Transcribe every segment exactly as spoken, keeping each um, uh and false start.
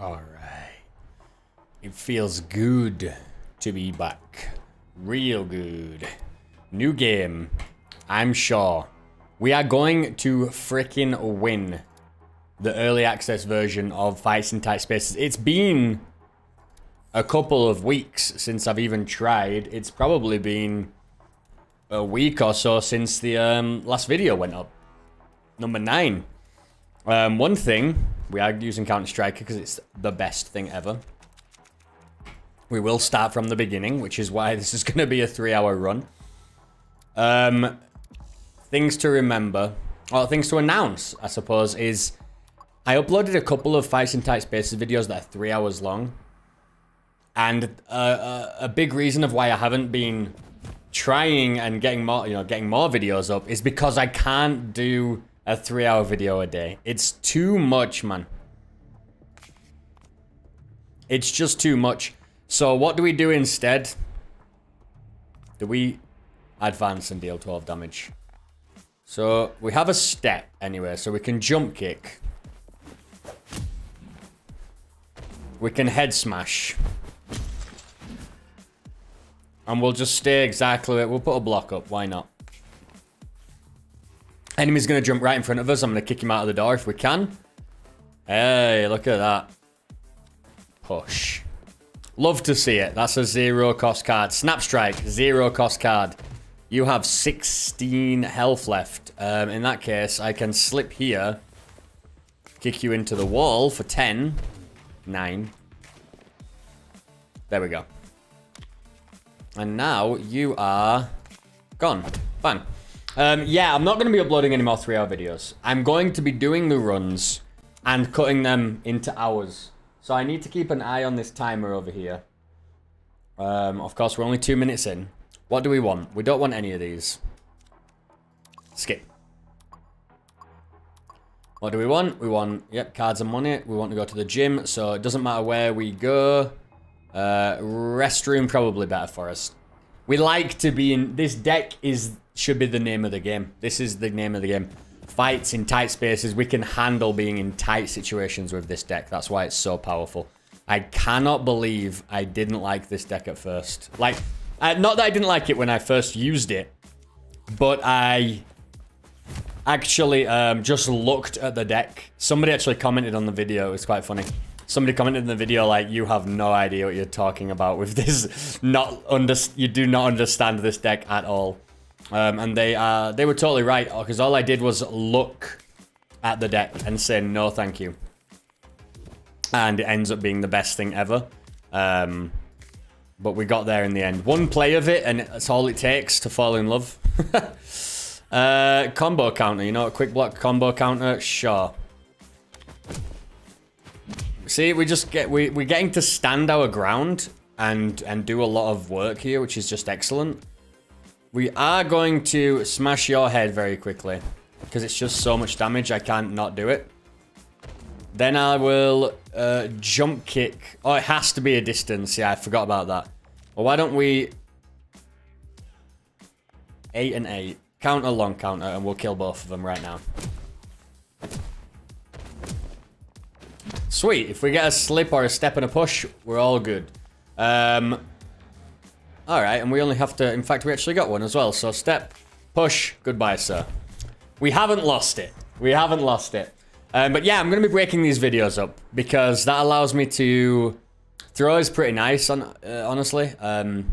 All right. It feels good to be back. Real good. New game. I'm sure. We are going to freaking win the early access version of Fights in Tight Spaces. It's been a couple of weeks since I've even tried. It's probably been a week or so since the um, last video went up. Number nine. Um, one thing, we are using Counter-Strike because it's the best thing ever. We will start from the beginning, which is why this is going to be a three-hour run. Um, things to remember, or things to announce, I suppose, is I uploaded a couple of Fights in Tight Spaces videos that are three hours long. And uh, a big reason of why I haven't been trying and getting more, you know, getting more videos up is because I can't do a three-hour video a day. It's too much, man. It's just too much. So what do we do instead? Do we advance and deal twelve damage? So we have a step anyway, so we can jump kick. We can head smash. And we'll just stay exactly where, we'll put a block up, why not? Enemy's gonna jump right in front of us. I'm gonna kick him out of the door if we can. Hey, look at that. Push. Love to see it. That's a zero cost card. Snap strike, zero cost card. You have sixteen health left. Um, in that case, I can slip here, kick you into the wall for ten, nine. There we go. And now you are gone. Bang. Um, yeah, I'm not going to be uploading any more three-hour videos. I'm going to be doing the runs and cutting them into hours. So I need to keep an eye on this timer over here. Um, of course, we're only two minutes in. What do we want? We don't want any of these. Skip. What do we want? We want, yep, cards and money. We want to go to the gym, so it doesn't matter where we go. Uh, restroom, probably better for us. We like to be in, this deck is, should be the name of the game. This is the name of the game. Fights in tight spaces. We can handle being in tight situations with this deck. That's why it's so powerful. I cannot believe I didn't like this deck at first. Like, I, not that I didn't like it when I first used it, but I actually um, just looked at the deck. Somebody actually commented on the video. It was quite funny. Somebody commented in the video like, you have no idea what you're talking about with this. Not under, you do not understand this deck at all. Um, and they uh, they were totally right, because all I did was look at the deck and say, no, thank you. And it ends up being the best thing ever. Um, but we got there in the end. One play of it, and that's all it takes to fall in love. uh, combo counter, you know, a quick block combo counter, sure. See, we just get, we, we're getting to stand our ground and, and do a lot of work here, which is just excellent. We are going to smash your head very quickly because it's just so much damage, I can't not do it. Then I will uh, jump kick. Oh, it has to be a distance. Yeah, I forgot about that. Well, why don't we... Eight and eight. Counter, long counter, and we'll kill both of them right now. Sweet. If we get a slip or a step and a push, we're all good. Um... Alright, and we only have to... In fact, we actually got one as well. So, step, push, goodbye, sir. We haven't lost it. We haven't lost it. Um, but yeah, I'm going to be breaking these videos up because that allows me to... Throw is pretty nice, on, uh, honestly. Um,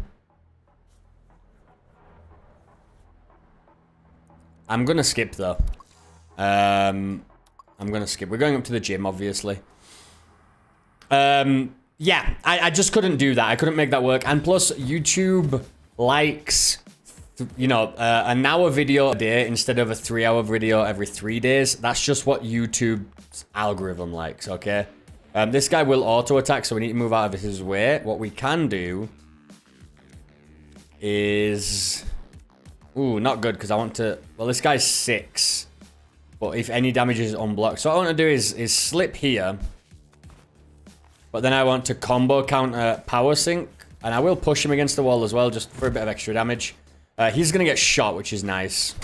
I'm going to skip, though. Um, I'm going to skip. We're going up to the gym, obviously. Um... Yeah, I, I just couldn't do that. I couldn't make that work. And plus, YouTube likes, you know, uh, an hour video a day instead of a three-hour video every three days. That's just what YouTube's algorithm likes, okay? Um, this guy will auto-attack, so we need to move out of his way. What we can do is... Ooh, not good, because I want to... Well, this guy's six. But if any damage is unblocked. So what I want to do is, is slip here... But then I want to combo counter power sync. And I will push him against the wall as well, just for a bit of extra damage. Uh, he's going to get shot, which is nice.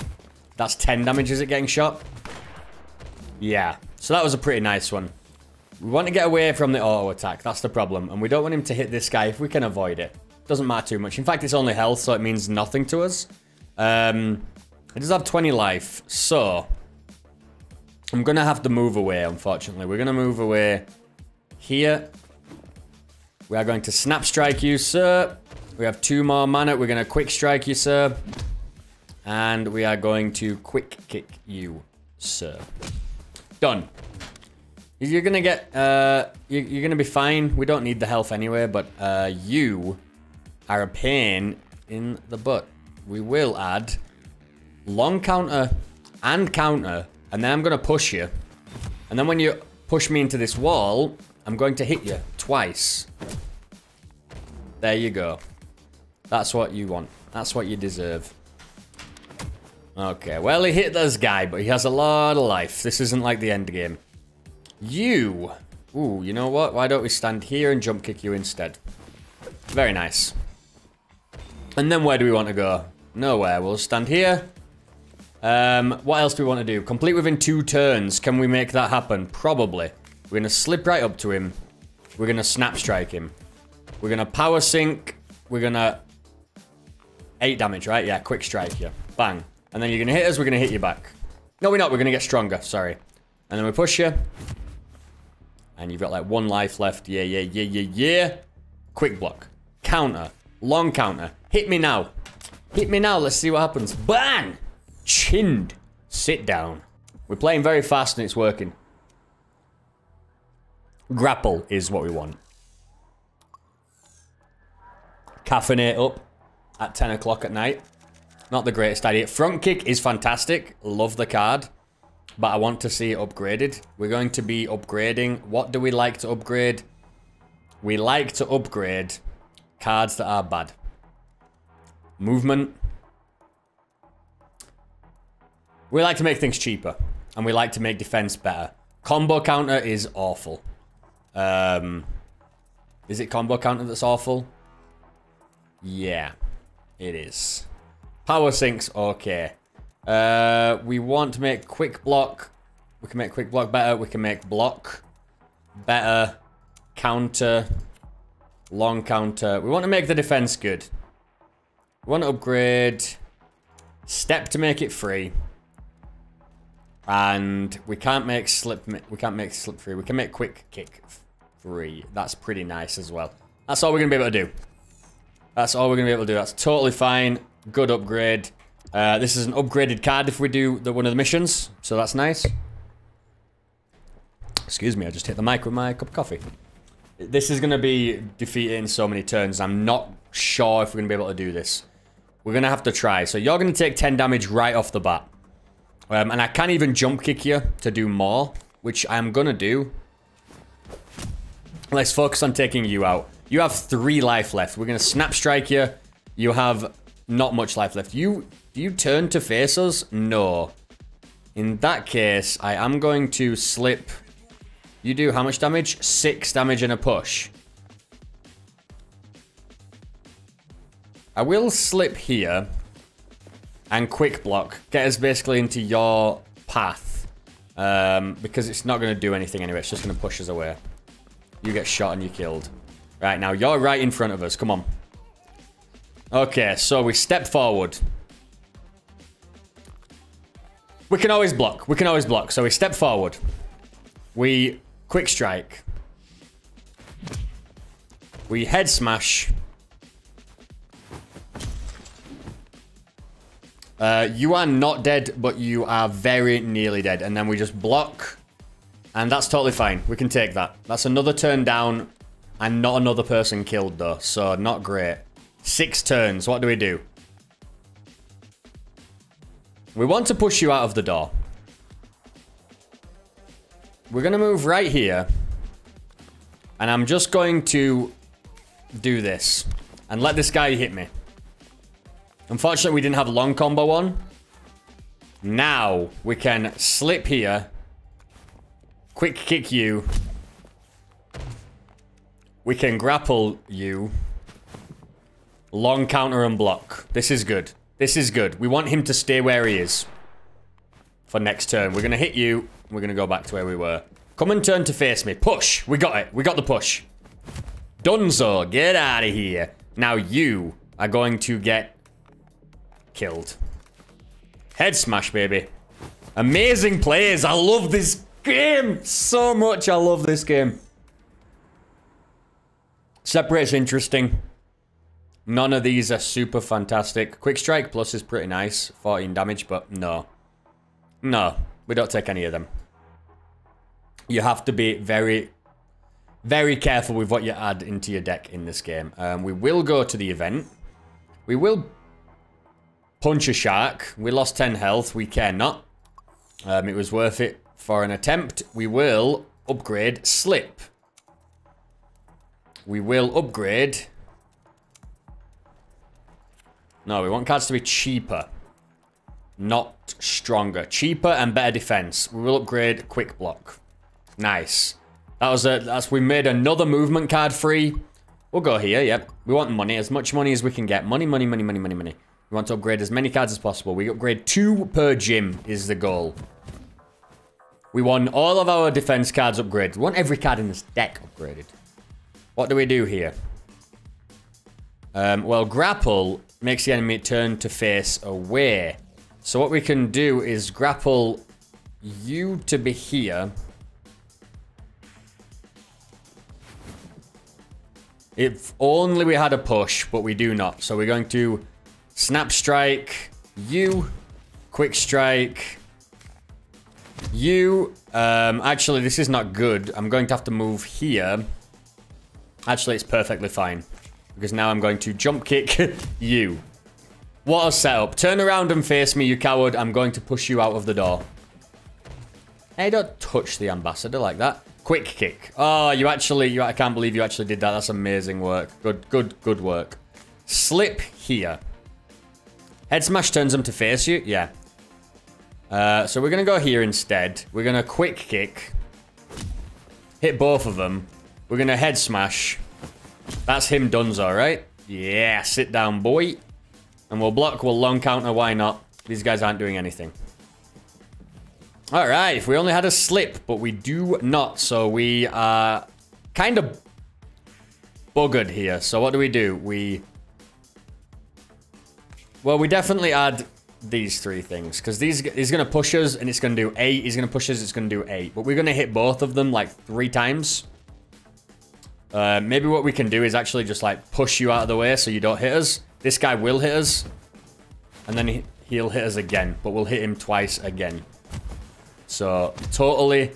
That's ten damage, is it, getting shot? Yeah. So that was a pretty nice one. We want to get away from the auto attack. That's the problem. And we don't want him to hit this guy if we can avoid it. Doesn't matter too much. In fact, it's only health, so it means nothing to us. Um, it does have twenty life, so I'm going to have to move away, unfortunately. We're going to move away here. We are going to snap strike you, sir. We have two more mana. We're going to quick strike you, sir. And we are going to quick kick you, sir. Done. You're going to get, uh, you're going to be fine. We don't need the health anyway, but uh, you are a pain in the butt. We will add long counter and counter, and then I'm going to push you. And then when you push me into this wall, I'm going to hit you twice. There you go. That's what you want. That's what you deserve. Okay, well, he hit this guy, but he has a lot of life. This isn't like the end game. You. Ooh, you know what? Why don't we stand here and jump kick you instead? Very nice. And then where do we want to go? Nowhere. We'll stand here. Um, what else do we want to do? Complete within two turns. Can we make that happen? Probably. We're going to slip right up to him. We're going to snap strike him. We're going to power sync. We're going to... Eight damage, right? Yeah, quick strike you. Bang. And then you're going to hit us. We're going to hit you back. No, we're not. We're going to get stronger. Sorry. And then we push you. And you've got like one life left. Yeah, yeah, yeah, yeah, yeah. Quick block. Counter. Long counter. Hit me now. Hit me now. Let's see what happens. Bang! Chinned. Sit down. We're playing very fast and it's working. Grapple is what we want. Caffeinate up at ten o'clock at night. Not the greatest idea. Front kick is fantastic. Love the card. But I want to see it upgraded. We're going to be upgrading. What do we like to upgrade? We like to upgrade cards that are bad. Movement. We like to make things cheaper. And we like to make defense better. Combo counter is awful. Um, is it combo counter that's awful? Yeah, it is. Power sinks, okay. Uh, we want to make quick block. We can make quick block better. We can make block better. Counter. Long counter. We want to make the defense good. We want to upgrade. Step to make it free. And we can't make slip. We can't make slip free. We can make quick kick free. That's pretty nice as well. That's all we're going to be able to do. That's all we're going to be able to do. That's totally fine. Good upgrade. Uh, this is an upgraded card if we do the, one of the missions, so that's nice. Excuse me, I just hit the mic with my cup of coffee. This is going to be defeated in so many turns. I'm not sure if we're going to be able to do this. We're going to have to try. So you're going to take ten damage right off the bat. Um, and I can't even jump kick you to do more, which I'm going to do. Let's focus on taking you out. You have three life left. We're going to snap strike you. You have not much life left. You... Do you turn to face us? No. In that case, I am going to slip. You do how much damage? Six damage and a push. I will slip here and quick block. Get us basically into your path. Um, because it's not going to do anything anyway. It's just going to push us away. You get shot and you're killed. Right, now you're right in front of us. Come on. Okay, so we step forward. We can always block. We can always block. So we step forward. We quick strike. We head smash. Uh, you are not dead, but you are very nearly dead. And then we just block. And that's totally fine. We can take that. That's another turn down and not another person killed though. So not great. Six turns. What do we do? We want to push you out of the door. We're going to move right here. And I'm just going to do this. And let this guy hit me. Unfortunately, we didn't have a long combo on. Now, we can slip here. Quick kick you. We can grapple you. Long counter and block. This is good. This is good. We want him to stay where he is for next turn. We're going to hit you. We're going to go back to where we were. Come and turn to face me. Push. We got it. We got the push. Dunzo, get out of here. Now you are going to get killed. Head smash, baby. Amazing players. I love this game so much. I love this game. Separate's interesting. None of these are super fantastic. Quick strike plus is pretty nice. fourteen damage, but no. No, we don't take any of them. You have to be very, very careful with what you add into your deck in this game. Um, we will go to the event. We will punch a shark. We lost ten health. We care not. Um, it was worth it for an attempt. We will upgrade slip. We will upgrade... No, we want cards to be cheaper. Not stronger. Cheaper and better defense. We will upgrade quick block. Nice. That was a... That's, we made another movement card free. We'll go here, yep. We want money. As much money as we can get. Money, money, money, money, money, money. We want to upgrade as many cards as possible. We upgrade two per gym is the goal. We want all of our defense cards upgraded. We want every card in this deck upgraded. What do we do here? Um, well, grapple makes the enemy turn to face away. So what we can do is grapple you to be here. If only we had a push, but we do not. So we're going to snap strike you, quick strike you. Um, actually, this is not good. I'm going to have to move here. Actually, it's perfectly fine. Because now I'm going to jump kick you. What a setup. Turn around and face me, you coward. I'm going to push you out of the door. Hey, don't touch the ambassador like that. Quick kick. Oh, you actually... You, I can't believe you actually did that. That's amazing work. Good, good, good work. Slip here. Head smash turns them to face you. Yeah. Uh, so we're going to go here instead. We're going to quick kick. Hit both of them. We're going to head smash. That's him dunzo, right? Yeah, sit down, boy. And we'll block, we'll long counter, why not? These guys aren't doing anything. Alright, if we only had a slip, but we do not, so we are kind of buggered here. So what do we do? We... Well, we definitely add these three things, because these he's going to push us, and it's going to do eight. He's going to push us, it's going to do eight. But we're going to hit both of them, like, three times. Uh, maybe what we can do is actually just, like, push you out of the way so you don't hit us. This guy will hit us. And then he, he'll hit us again. But we'll hit him twice again. So, totally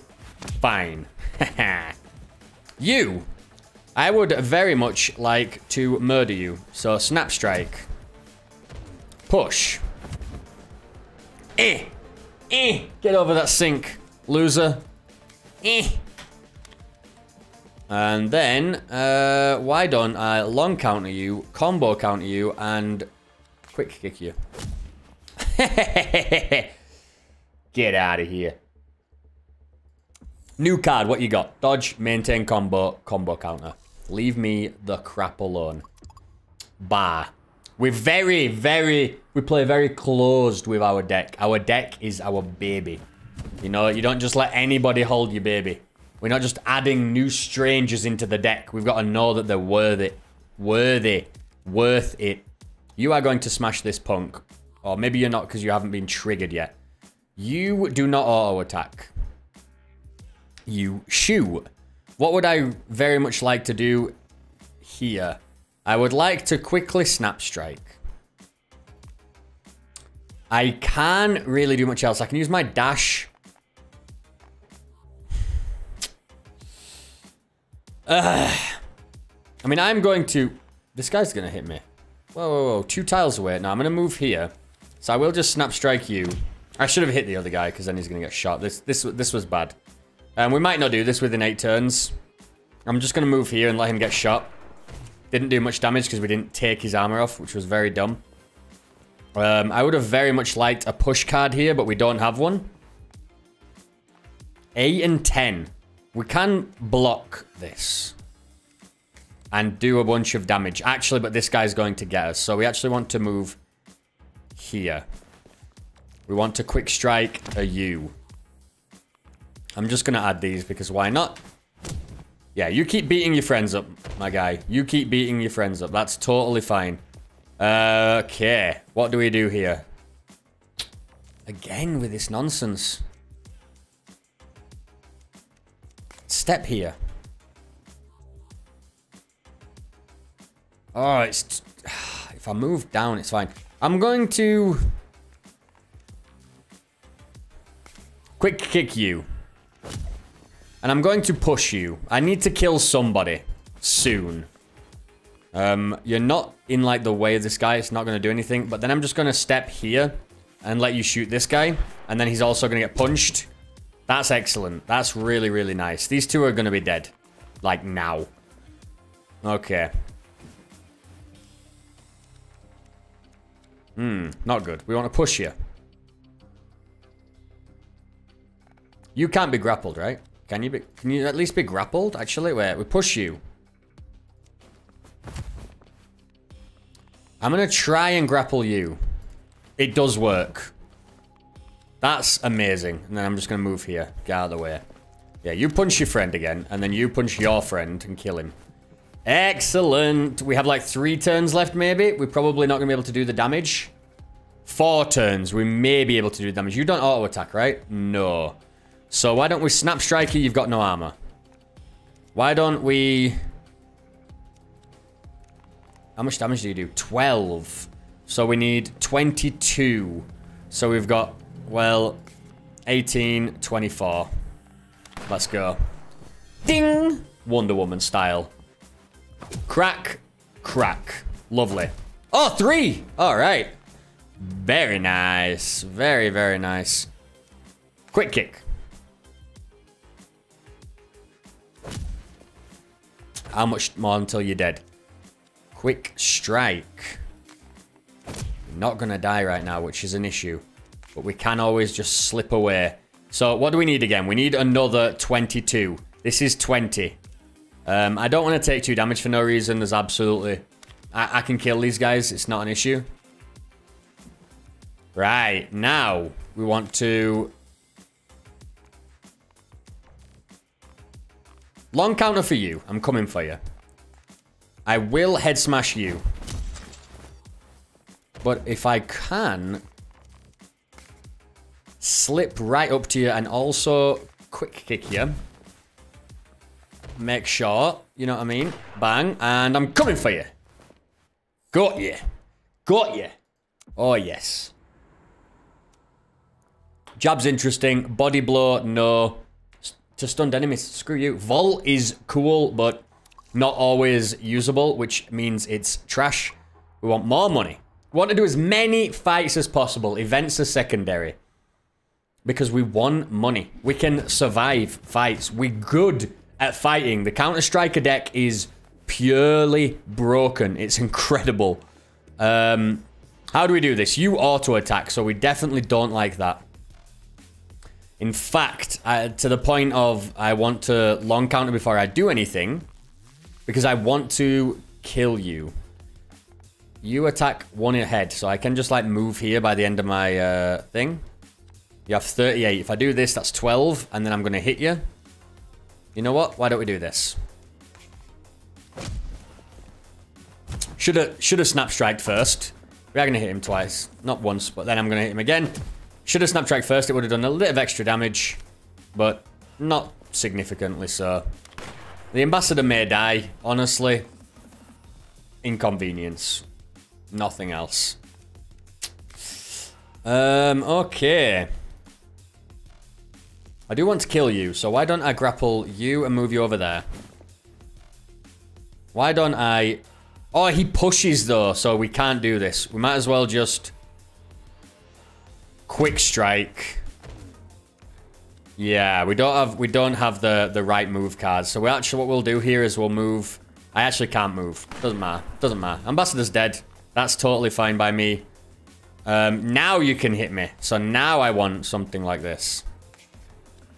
fine. You! I would very much like to murder you. So, snap strike. Push. Eh! Eh! Get over that sink, loser. Eh! And then, uh, why don't I long counter you, combo counter you, and quick kick you. Get out of here. New card, what you got? Dodge, maintain combo, combo counter. Leave me the crap alone. Bah. We're very, very, we play very closed with our deck. Our deck is our baby. You know, you don't just let anybody hold your baby. We're not just adding new strangers into the deck. We've got to know that they're worth it. Worth it. Worth it. You are going to smash this punk. Or maybe you're not because you haven't been triggered yet. You do not auto-attack. You shoot. What would I very much like to do here? I would like to quickly snap strike. I can't really do much else. I can use my dash... Uh, I mean, I'm going to... This guy's going to hit me. Whoa, whoa, whoa. Two tiles away. Now, I'm going to move here. So, I will just snap strike you. I should have hit the other guy, because then he's going to get shot. This this, this was bad. Um, we might not do this within eight turns. I'm just going to move here and let him get shot. Didn't do much damage, because we didn't take his armor off, which was very dumb. Um, I would have very much liked a push card here, but we don't have one. Eight and ten. We can block this and do a bunch of damage. Actually, but this guy's going to get us. So we actually want to move here. We want to quick strike a U. I'm just gonna add these because why not? Yeah, you keep beating your friends up, my guy. You keep beating your friends up. That's totally fine. Uh, okay, what do we do here? Again with this nonsense. Step here. Oh, it's... If I move down, it's fine. I'm going to... Quick kick you. And I'm going to push you. I need to kill somebody. Soon. Um, you're not in, like, the way of this guy. It's not going to do anything. But then I'm just going to step here and let you shoot this guy. And then he's also going to get punched. That's excellent. That's really, really nice. These two are going to be dead. Like, now. Okay. Hmm, not good. We want to push you. You can't be grappled, right? Can you be... Can you at least be grappled? Actually, wait. We push you. I'm going to try and grapple you. It does work. That's amazing. And then I'm just going to move here. Get out of the way. Yeah, you punch your friend again. And then you punch your friend and kill him. Excellent. We have like three turns left, maybe. We're probably not going to be able to do the damage. Four turns. We may be able to do damage. You don't auto-attack, right? No. So why don't we snap strike you? You've got no armor. Why don't we... How much damage do you do? twelve. So we need twenty-two. So we've got, well, eighteen, twenty-four. Let's go. Ding! Wonder Woman style. Crack, crack. Lovely. Oh, three! All right. Very nice. Very, very nice. Quick kick. How much more until you're dead? Quick strike. You're not gonna die right now, which is an issue. But we can always just slip away. So what do we need again? We need another twenty-two. This is twenty. Um, I don't want to take two damage for no reason. There's absolutely... I, I can kill these guys. It's not an issue. Right, now we want to... Long counter for you. I'm coming for you. I will head smash you. But if I can... Slip right up to you and also quick kick you. Make sure, you know what I mean? Bang. And I'm coming for you. Got you. Got you. Oh, yes. Jab's interesting. Body blow, no. To stunned enemies, screw you. Vol is cool, but... Not always usable, which means it's trash. We want more money. We want to do as many fights as possible. Events are secondary. Because we want money. We can survive fights. We're good at fighting. The Counter-Strike deck is purely broken. It's incredible. Um, how do we do this? You auto-attack, so we definitely don't like that. In fact, I, to the point of I want to long counter before I do anything... Because I want to kill you. You attack one ahead. So I can just like move here by the end of my uh, thing. You have thirty-eight. If I do this, that's twelve. And then I'm going to hit you. You know what? Why don't we do this? Should have should have snap striked first. We are going to hit him twice. Not once, but then I'm going to hit him again. Should have snap striked first. It would have done a little bit of extra damage. But not significantly so. The ambassador may die, honestly. Inconvenience. Nothing else. Um, okay. I do want to kill you, so why don't I grapple you and move you over there? Why don't I... Oh, he pushes though, so we can't do this. We might as well just... Quick strike. Yeah, we don't have we don't have the the right move cards. So we actually what we'll do here is we'll move. I actually can't move. Doesn't matter. Doesn't matter. Ambassador's dead. That's totally fine by me. Um, now you can hit me. So now I want something like this.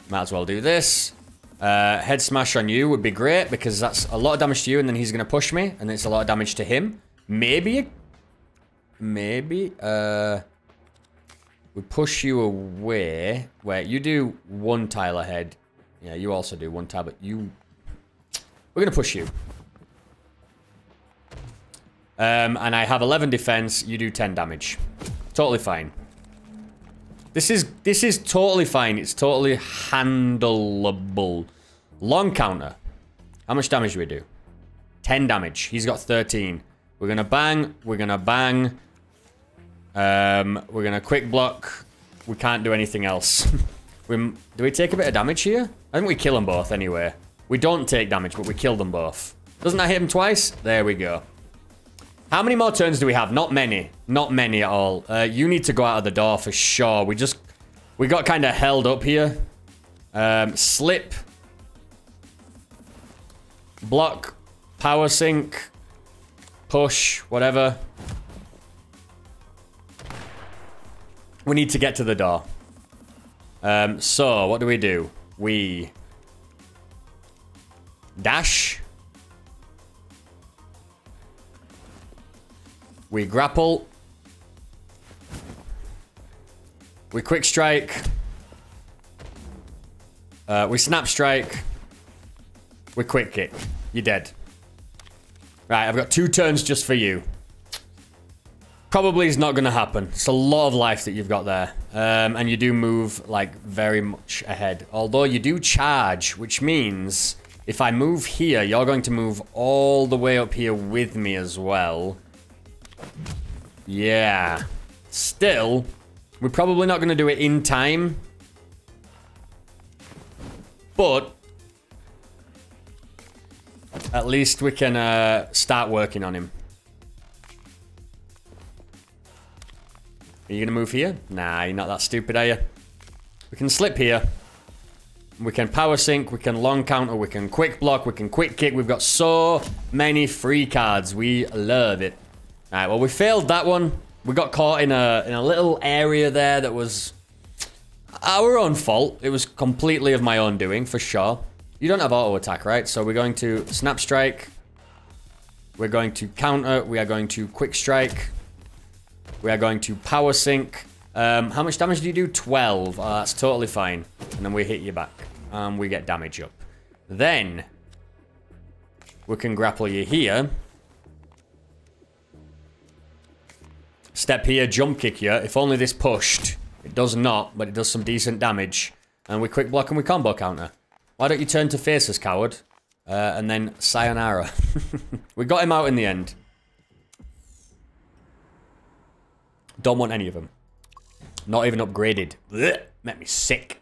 Might as well do this. Uh, head smash on you would be great because that's a lot of damage to you, and then he's gonna push me, and it's a lot of damage to him. Maybe, maybe. Uh. We push you away. Wait, you do one tile ahead. Yeah, you also do. One tablet. You... We're going to push you. Um, and I have eleven defense. You do ten damage. Totally fine. This is... This is totally fine. It's totally handleable. Long counter. How much damage do we do? ten damage. He's got thirteen. We're going to bang. We're going to bang. Um, we're going to quick block. We can't do anything else. we, do we take a bit of damage here? I think we kill them both anyway. We don't take damage, but we kill them both. Doesn't that hit them twice? There we go. How many more turns do we have? Not many. Not many at all. Uh, you need to go out of the door for sure. We just... We got kind of held up here. Um, slip. Block. Power sync. Push. Whatever. We need to get to the door. Um, so, what do we do? We... Dash. We grapple. We quick strike. Uh, we snap strike. We quick kick. You're dead. Right, I've got two turns just for you. Probably is not going to happen. It's a lot of life that you've got there. Um, and you do move, like, very much ahead. Although you do charge, which means if I move here, you're going to move all the way up here with me as well. Yeah. Still, we're probably not going to do it in time. But at least we can uh, start working on him. Are you going to move here? Nah, you're not that stupid, are you? We can slip here. We can power sync. We can long counter. We can quick block. We can quick kick. We've got so many free cards. We love it. All right, well, we failed that one. We got caught in a, in a little area there that was our own fault. It was completely of my own doing, for sure. You don't have auto attack, right? So we're going to snap strike. We're going to counter. We are going to quick strike. We are going to power sync. Um, how much damage do you do? twelve. Oh, that's totally fine. And then we hit you back. And we get damage up. Then, we can grapple you here. Step here, jump kick you. If only this pushed. It does not, but it does some decent damage. And we quick block and we combo counter. Why don't you turn to face us, coward? Uh, and then sayonara. We got him out in the end. Don't want any of them. Not even upgraded. Blech. Make me sick.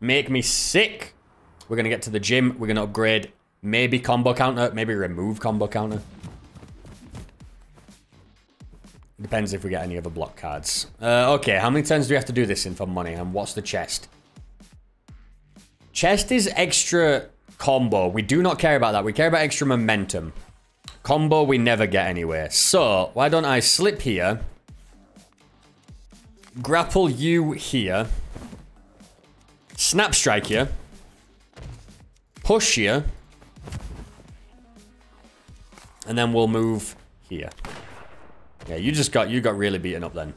Make me sick. We're going to get to the gym. We're going to upgrade. Maybe combo counter. Maybe remove combo counter. Depends if we get any other block cards. Uh, okay, how many turns do we have to do this in for money? And what's the chest? Chest is extra combo. We do not care about that. We care about extra momentum. Combo we never get anywhere. So, why don't I slip here? Grapple you here. Snap strike you. Push you. And then we'll move here. Yeah, you just got you got really beaten up then.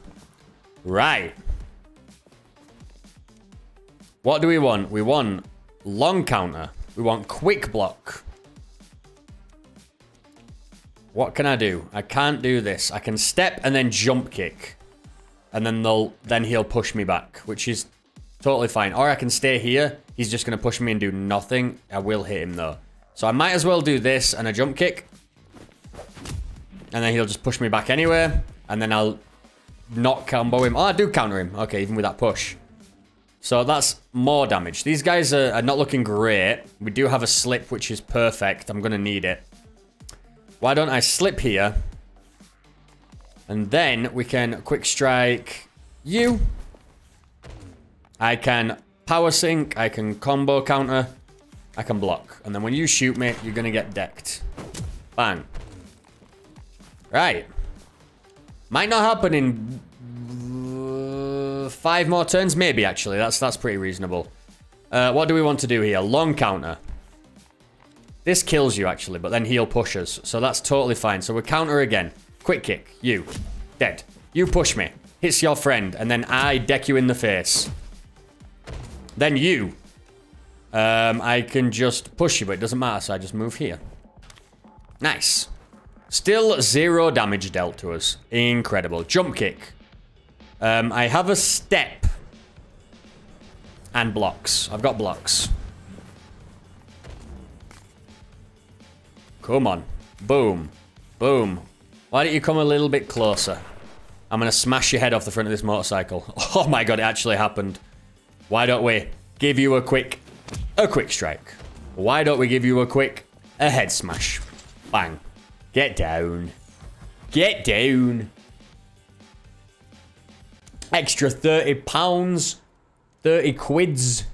Right. What do we want? We want long counter. We want quick block. What can I do? I can't do this. I can step and then jump kick. And then they'll then he'll push me back, which is totally fine. Or I can stay here. He's just going to push me and do nothing. I will hit him, though. So I might as well do this and a jump kick. And then he'll just push me back anyway. And then I'll not combo him. Oh, I do counter him. Okay, even with that push. So that's more damage. These guys are, are not looking great. We do have a slip, which is perfect. I'm going to need it. Why don't I slip here? And then we can quick strike you. I can power sync. I can combo counter. I can block. And then when you shoot me, you're going to get decked. Bang. Right. Might not happen in uh, five more turns. Maybe, actually. That's, that's pretty reasonable. Uh, what do we want to do here? Long counter. This kills you, actually. But then he'll push us. So that's totally fine. So we'll counter again. Quick kick. You. Dead. You push me. Hits your friend. And then I deck you in the face. Then you. Um, I can just push you, but it doesn't matter, so I just move here. Nice. Still zero damage dealt to us. Incredible. Jump kick. Um, I have a step. And blocks. I've got blocks. Come on. Boom. Boom. Why don't you come a little bit closer? I'm gonna smash your head off the front of this motorcycle. Oh my god, it actually happened. Why don't we give you a quick... A quick strike. Why don't we give you a quick... A head smash. Bang. Get down. Get down. Extra thirty pounds. thirty quids.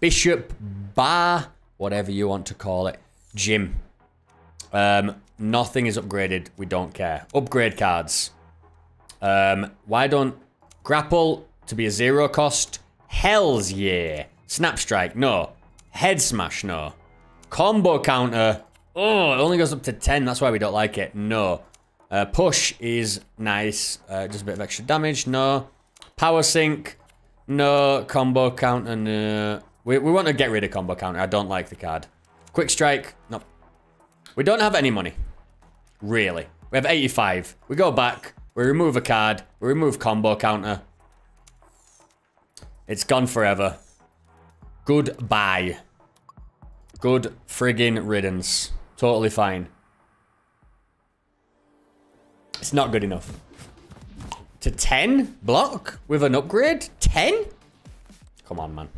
Bishop bar. Whatever you want to call it. Gym. Um, nothing is upgraded. We don't care. Upgrade cards. Um, why don't... Grapple to be a zero cost. Hells yeah. Snap strike. No. Head smash. No. Combo counter. Oh, it only goes up to ten. That's why we don't like it. No. Uh, push is nice. Uh, just a bit of extra damage. No. Power sync. No. Combo counter. No. We, we want to get rid of combo counter. I don't like the card. Quick strike. No. We don't have any money. Really. We have eighty-five. We go back. We remove a card. We remove combo counter. It's gone forever. Goodbye. Good friggin' riddance. Totally fine. It's not good enough. To ten? Block? With an upgrade? ten? Come on, man.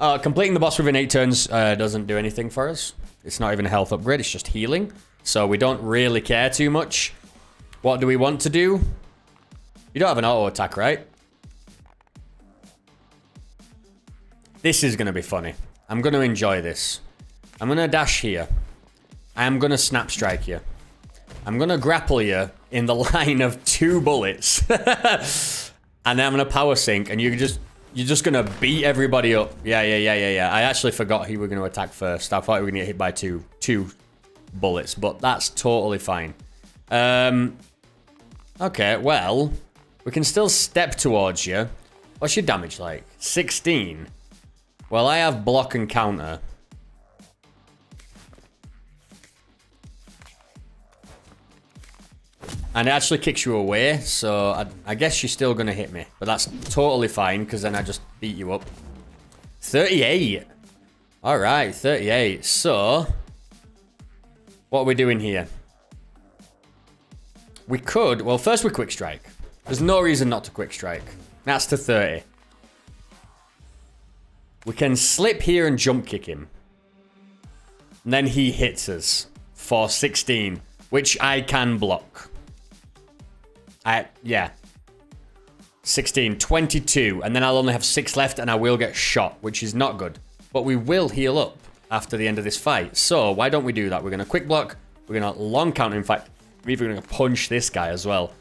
Uh, completing the boss within eight turns uh, doesn't do anything for us. It's not even a health upgrade, it's just healing. So we don't really care too much. What do we want to do? You don't have an auto attack, right? This is gonna be funny. I'm gonna enjoy this. I'm gonna dash here. I am gonna snap strike you. I'm gonna grapple you in the line of two bullets. And then I'm gonna power sync and you just you're just gonna beat everybody up. Yeah, yeah, yeah, yeah, yeah. I actually forgot who we were gonna attack first. I thought we were gonna get hit by two two bullets, but that's totally fine. Um Okay, well, we can still step towards you. What's your damage like? sixteen. Well, I have block and counter. And it actually kicks you away, so I, I guess she's still going to hit me. But that's totally fine, because then I just beat you up. thirty-eight. All right, thirty-eight. So, what are we doing here? We could... Well, first we quick strike. There's no reason not to quick strike. That's to thirty. We can slip here and jump kick him. And then he hits us for sixteen, which I can block. I, yeah. sixteen, twenty-two, and then I'll only have six left and I will get shot, which is not good. But we will heal up after the end of this fight. So why don't we do that? We're going to quick block. We're going to long counter. In fact, we're even going to punch this guy as well.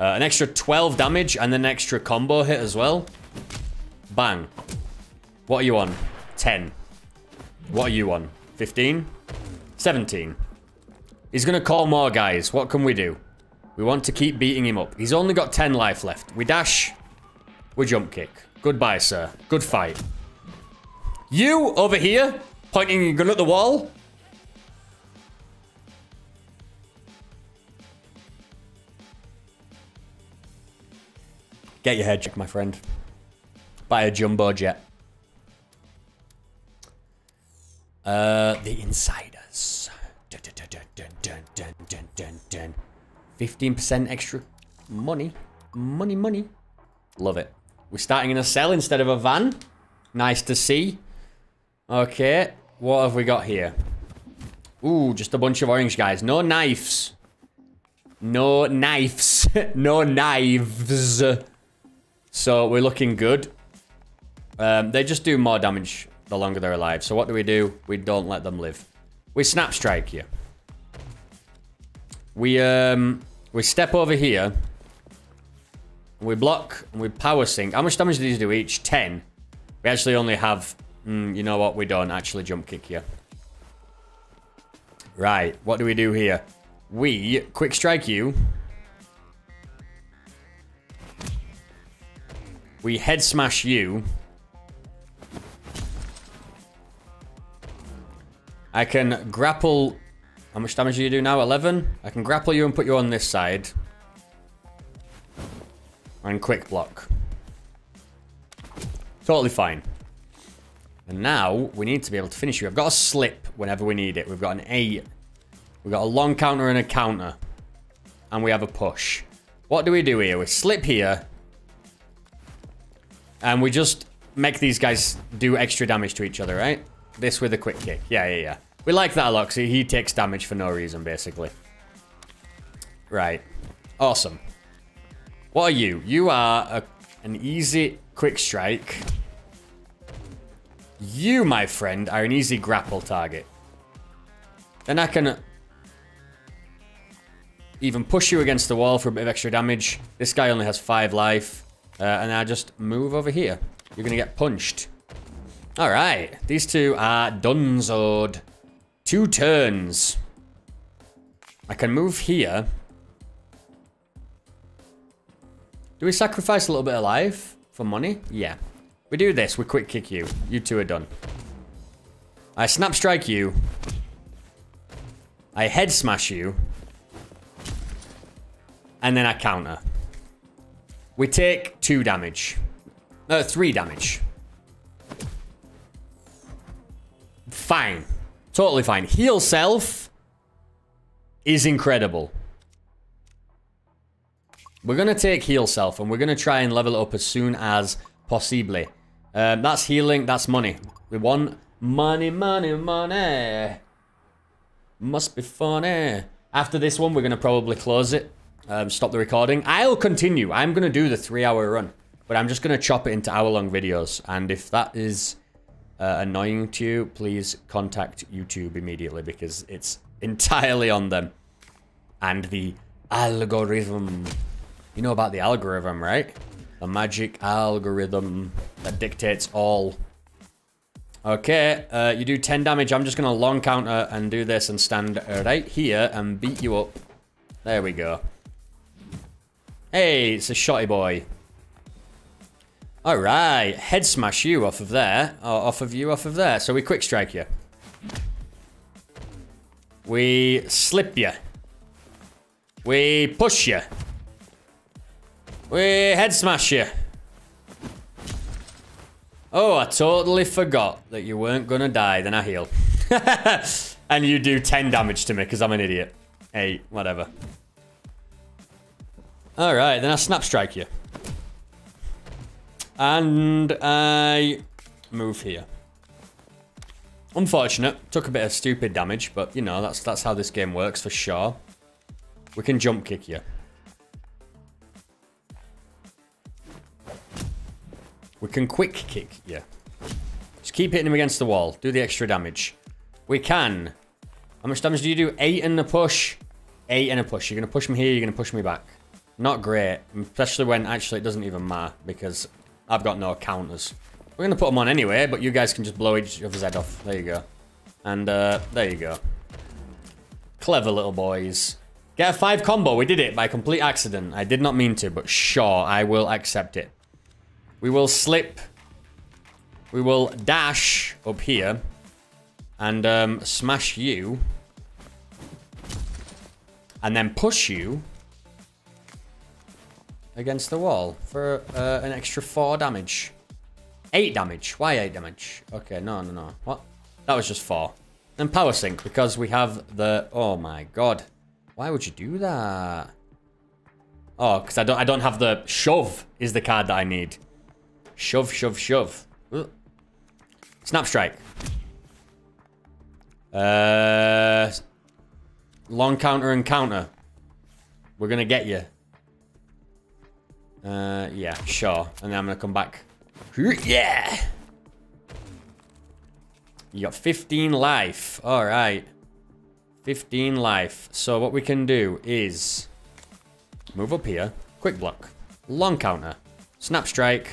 Uh, an extra twelve damage and an extra combo hit as well. Bang. What are you on? ten. What are you on? fifteen? seventeen. He's gonna call more guys. What can we do? We want to keep beating him up. He's only got ten life left. We dash. We jump kick. Goodbye, sir. Good fight. You, over here, pointing your gun at the wall. Get your head checked, my friend. Buy a jumbo jet. Uh, the insiders. fifteen percent extra money. Money, money. Love it. We're starting in a cell instead of a van. Nice to see. Okay, what have we got here? Ooh, just a bunch of orange guys. No knives. No knives. No knives. So we're looking good. Um, they just do more damage the longer they're alive. So what do we do? We don't let them live. We snap strike you. We um we step over here. We block and we power sync. How much damage do these do each? ten. We actually only have. Mm, you know what? We don't actually jump kick you. Right. What do we do here? We quick strike you. We head smash you. I can grapple. How much damage do you do now? eleven? I can grapple you and put you on this side. And quick block. Totally fine. And now we need to be able to finish you. I've got a slip whenever we need it. We've got an A. We've got a long counter and a counter. And we have a push. What do we do here? We slip here. And we just make these guys do extra damage to each other, right? This with a quick kick. Yeah, yeah, yeah. We like that a lot, so he takes damage for no reason, basically. Right. Awesome. What are you? You are a, an easy quick strike. You, my friend, are an easy grapple target. Then I can even push you against the wall for a bit of extra damage. This guy only has five life. Uh, and I just move over here. You're gonna get punched. All right, these two are donezoed. Two turns. I can move here. Do we sacrifice a little bit of life for money? Yeah. We do this, we quick kick you. You two are done. I snap strike you. I head smash you. And then I counter. We take two damage. No, three damage. Fine. Totally fine. Heal self is incredible. We're going to take heal self and we're going to try and level it up as soon as possibly. Um, that's healing. That's money. We want money, money, money. Must be funny. After this one, we're going to probably close it. Um, stop the recording. I'll continue. I'm going to do the three hour run. But I'm just going to chop it into hour long videos. And if that is uh, annoying to you, please contact YouTube immediately. Because it's entirely on them. And the algorithm. You know about the algorithm, right? The magic algorithm that dictates all. Okay, uh, you do ten damage. I'm just going to long counter and do this and stand right here and beat you up. There we go. Hey, it's a shotty boy. All right, head smash you off of there. Or off of you, off of there. So we quick strike you. We slip you. We push you. We head smash you. Oh, I totally forgot that you weren't gonna die. Then I heal. And you do ten damage to me because I'm an idiot. Hey, whatever. Alright, then I snap strike you. And I move here. Unfortunate. Took a bit of stupid damage, but you know, that's that's how this game works for sure. We can jump kick you. We can quick kick you. Just keep hitting him against the wall. Do the extra damage. We can. How much damage do you do? Eight and a push. Eight and a push. You're going to push me here. You're going to push me back. Not great. Especially when actually it doesn't even matter. Because I've got no counters. We're going to put them on anyway. But you guys can just blow each other's head off. There you go. And uh, there you go. Clever little boys. Get a five combo. We did it by complete accident. I did not mean to. But sure, I will accept it. We will slip. We will dash up here. And um, smash you. And then push you against the wall for uh, an extra four damage. Eight damage. Why eight damage? Okay, no, no, no. What? That was just four. Then power sync because we have the... Oh my god. Why would you do that? Oh, because I don't, I don't have the... Shove is the card that I need. Shove, shove, shove. Ooh. Snap strike. Uh, long counter and counter. We're going to get you. Uh, yeah, sure. And then I'm going to come back. Yeah! You got fifteen life. All right. fifteen life. So what we can do is move up here. Quick block. Long counter. Snap strike.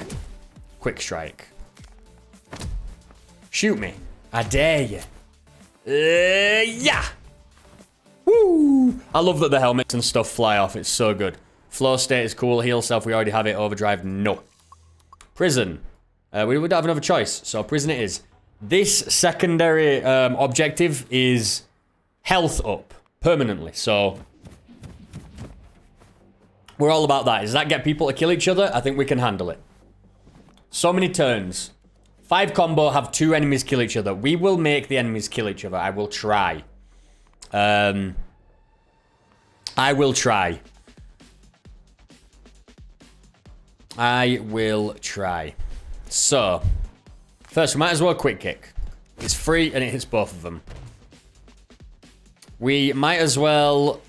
Quick strike. Shoot me. I dare you. Uh, yeah! Woo! I love that the helmets and stuff fly off. It's so good. Flow state is cool. Heal self, we already have it. Overdrive, no. Prison. Uh, we would have another choice. So prison it is. This secondary um, objective is health up permanently. So we're all about that. Does that get people to kill each other? I think we can handle it. So many turns. Five combo, have two enemies kill each other. We will make the enemies kill each other. I will try. Um, I will try. I will try. So, first, we might as well quick kick. It's free and it hits both of them. We might as well...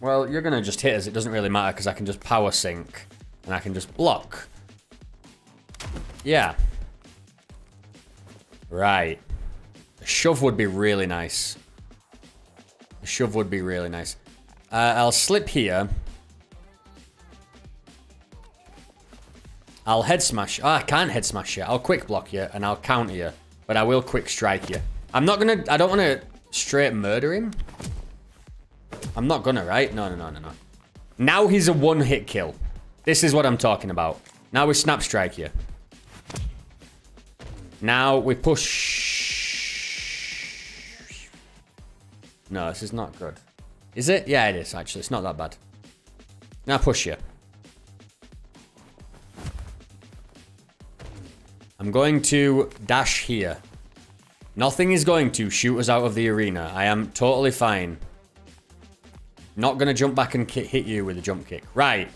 Well, you're going to just hit us. It doesn't really matter because I can just power sync and I can just block. Yeah. Right. A shove would be really nice. A shove would be really nice. Uh, I'll slip here. I'll head smash. Oh, I can't head smash you. I'll quick block you and I'll counter you. But I will quick strike you. I'm not gonna... I don't want to straight murder him. I'm not gonna, right? No, no, no, no, no. Now he's a one-hit kill. This is what I'm talking about. Now we snap strike you. Now we push. No, this is not good. Is it? Yeah, it is, actually. It's not that bad. Now push you. I'm going to dash here. Nothing is going to shoot us out of the arena. I am totally fine. Not going to jump back and hit you with a jump kick. Right.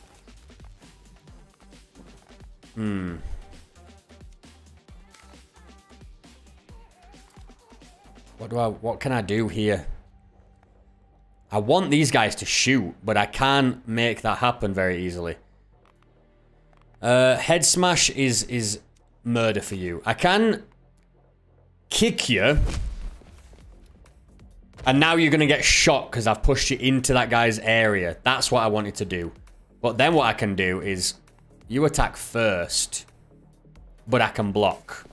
Hmm. What do I, what can I do here? I want these guys to shoot, but I can't make that happen very easily. Uh, head smash is, is murder for you. I can kick you. And now you're going to get shot because I've pushed you into that guy's area. That's what I wanted to do. But then what I can do is you attack first, but I can block.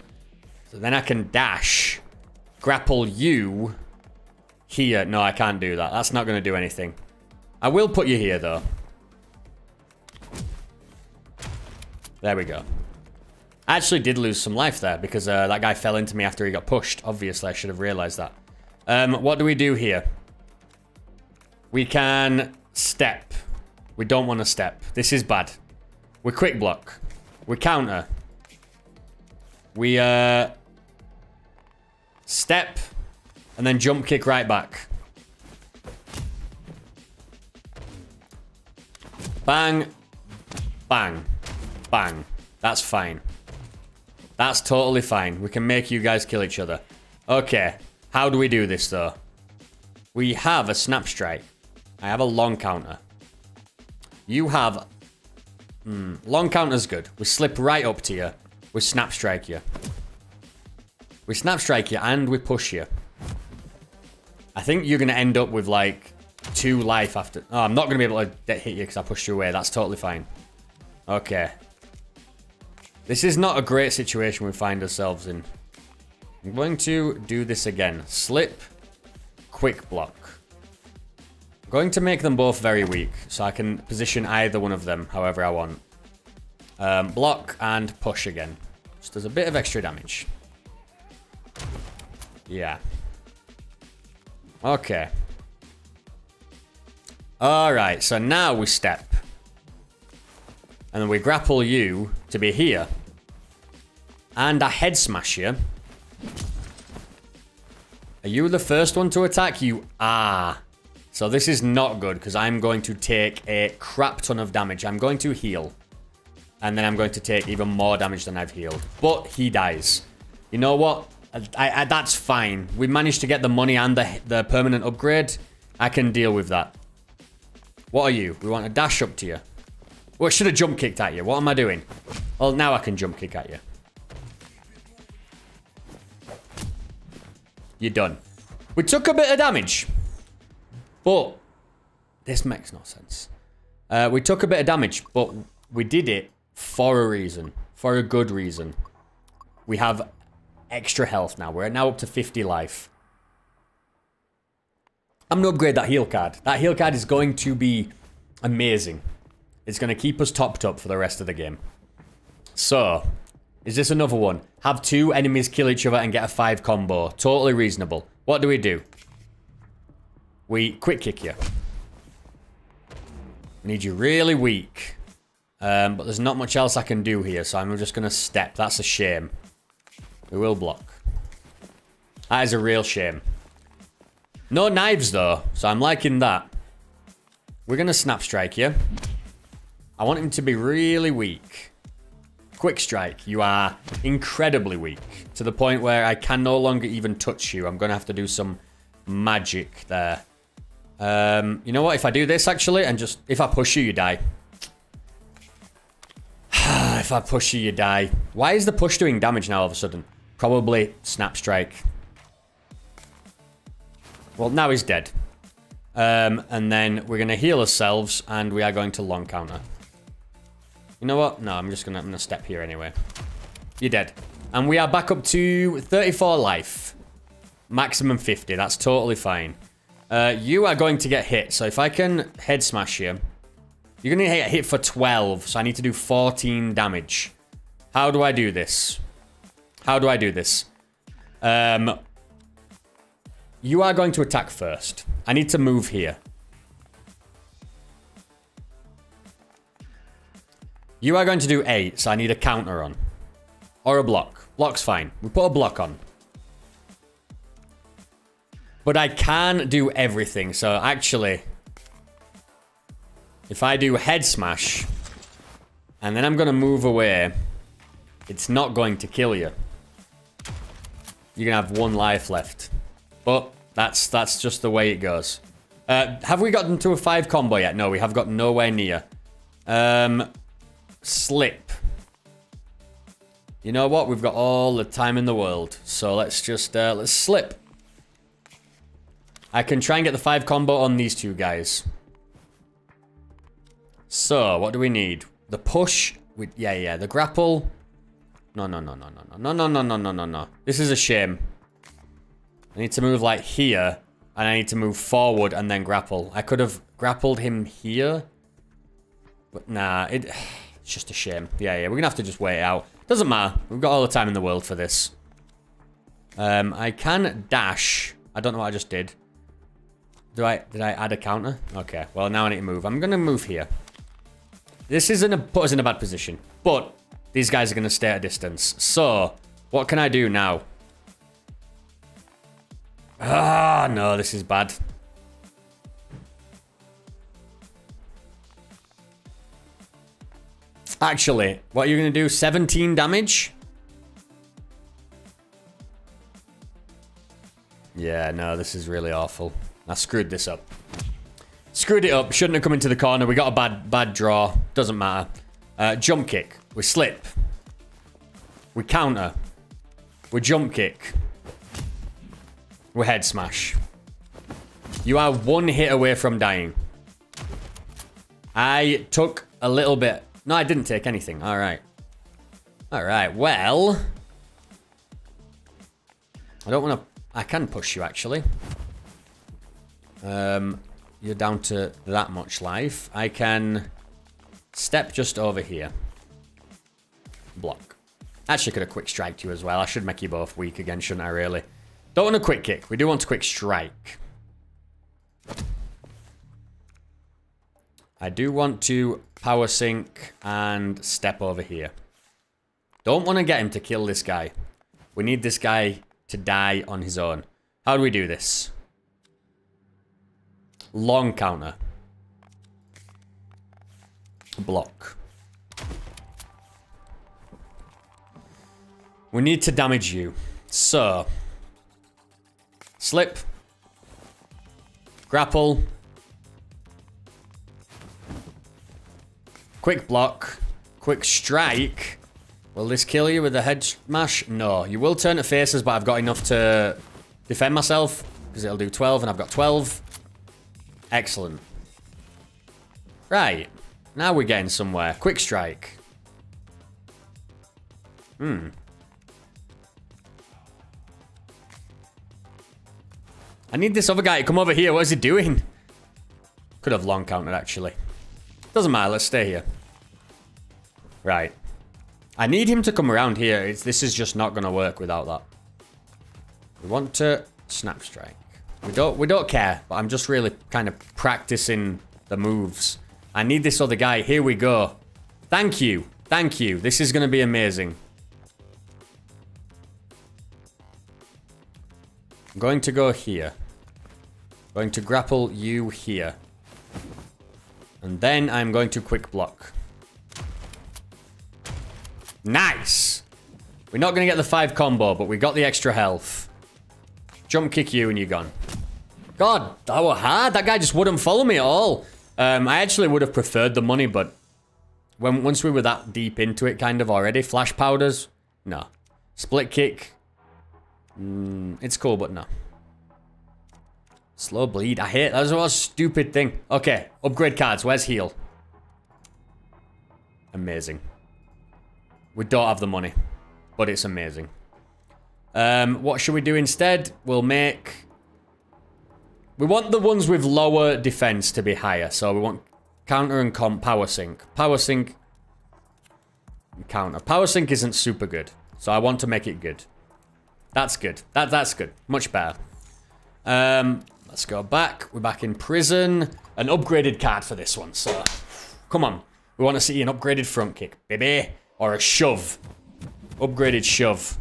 So then I can dash. Grapple you here. No, I can't do that. That's not going to do anything. I will put you here, though. There we go. I actually did lose some life there because uh, that guy fell into me after he got pushed. Obviously, I should have realized that. Um, what do we do here? We can step. We don't want to step. This is bad. We quick block. We counter. We... uh. Step, and then jump kick right back. Bang, bang, bang. That's fine. That's totally fine. We can make you guys kill each other. Okay, how do we do this though? We have a snap strike. I have a long counter. You have... Mm, long counter's good. We slip right up to you. We snap strike you. We snap strike you and we push you. I think you're going to end up with like two life after. Oh, I'm not going to be able to hit you because I pushed you away. That's totally fine. Okay. This is not a great situation we find ourselves in. I'm going to do this again. Slip, quick block. I'm going to make them both very weak so I can position either one of them however I want. Um, block and push again. Just does a bit of extra damage. Yeah. Okay. Alright, so now we step. And then we grapple you to be here. And I head smash you. Are you the first one to attack? You are. So this is not good because I'm going to take a crap ton of damage. I'm going to heal. And then I'm going to take even more damage than I've healed. But he dies. You know what? I, I, that's fine. We managed to get the money and the, the permanent upgrade. I can deal with that. What are you? We want to dash up to you. Well, I should have jump kicked at you. What am I doing? Well, now I can jump kick at you. You're done. We took a bit of damage. But this makes no sense. Uh, we took a bit of damage, but we did it for a reason. For a good reason. We have... extra health now. We're now up to fifty life. I'm going to upgrade that heal card. That heal card is going to be amazing. It's going to keep us topped up for the rest of the game. So, Is this another one? Have two enemies kill each other and get a five combo. Totally reasonable. What do we do? We quick kick you. I need you really weak. Um, but there's not much else I can do here, so I'm just going to step. That's a shame. We will block. That is a real shame. No knives, though, so I'm liking that. We're going to snap strike you. I want him to be really weak. Quick strike. You are incredibly weak, to the point where I can no longer even touch you. I'm going to have to do some magic there. Um, you know what? If I do this, actually, and just... If I push you, you die. If I push you, you die. Why is the push doing damage now all of a sudden? Probably snap strike. Well, now he's dead. Um, and then we're going to heal ourselves, and we are going to long counter. You know what? No, I'm just going to I'm gonna step here anyway. You're dead. And we are back up to thirty-four life. Maximum fifty. That's totally fine. Uh, you are going to get hit. So if I can head smash you... You're going to get hit for twelve, so I need to do fourteen damage. How do I do this? How do I do this? Um, you are going to attack first. I need to move here. You are going to do eight, so I need a counter on. Or a block. Block's fine. We put a block on. But I can do everything, so actually... If I do head smash, and then I'm going to move away, it's not going to kill you. You're going to have one life left. But that's that's just the way it goes. Uh, have we gotten to a five combo yet? No, we have got nowhere near. Um, slip. You know what? We've got all the time in the world. So let's just, uh, let's slip. I can try and get the five combo on these two guys. So, what do we need? The push? We, yeah, yeah. The grapple? No, no, no, no, no, no, no, no, no, no, no, no, no. This is a shame. I need to move, like, here. And I need to move forward and then grapple. I could have grappled him here. But, nah. It, it's just a shame. Yeah, yeah. We're going to have to just wait it out. Doesn't matter. We've got all the time in the world for this. Um, I can dash. I don't know what I just did. Do I, did I add a counter? Okay. Well, now I need to move. I'm going to move here. This isn't put us in a bad position, but these guys are going to stay at a distance. So, what can I do now? Ah, no, this is bad. Actually, what are you going to do? seventeen damage? Yeah, no, this is really awful. I screwed this up. Screwed it up. Shouldn't have come into the corner. We got a bad, bad draw. Doesn't matter. Uh, jump kick. We slip. We counter. We jump kick. We head smash. You are one hit away from dying. I took a little bit. No, I didn't take anything. All right. All right. Well. I don't want to... I can push you, actually. Um... You're down to that much life. I can step just over here. Block. Actually, could have quick striked you as well. I should make you both weak again, shouldn't I, really? Don't want a quick kick. We do want a quick strike. I do want to power sync and step over here. Don't want to get him to kill this guy. We need this guy to die on his own. How do we do this? Long counter. Block. We need to damage you. So. Slip. Grapple. Quick block. Quick strike. Will this kill you with a head smash? No. You will turn to faces, but I've got enough to defend myself. Because it'll do twelve, and I've got twelve. Excellent. Right. Now we're getting somewhere. Quick strike. Hmm. I need this other guy to come over here. What is he doing? Could have long countered, actually. Doesn't matter. Let's stay here. Right. I need him to come around here. It's, this is just not going to work without that. We want to snap strike. We don't, we don't care, but I'm just really kind of practicing the moves. I need this other guy. Here we go. Thank you. Thank you. This is going to be amazing. I'm going to go here. I'm going to grapple you here. And then I'm going to quick block. Nice. We're not going to get the five combo, but we got the extra health. Jump kick you and you're gone. God, that was hard. That guy just wouldn't follow me at all. Um, I actually would have preferred the money, but when once we were that deep into it kind of already, flash powders, no. Split kick, mm, it's cool, but no. Slow bleed, I hate, that was a stupid thing. Okay, upgrade cards, where's heal? Amazing. We don't have the money, but it's amazing. Um, what should we do instead? We'll make... We want the ones with lower defense to be higher. So we want counter and comp, power sync. Power sync and counter. Power sync isn't super good. So I want to make it good. That's good. That, that's good. Much better. Um, let's go back. We're back in prison. An upgraded card for this one. So come on. We want to see an upgraded front kick, baby. Or a shove. Upgraded shove.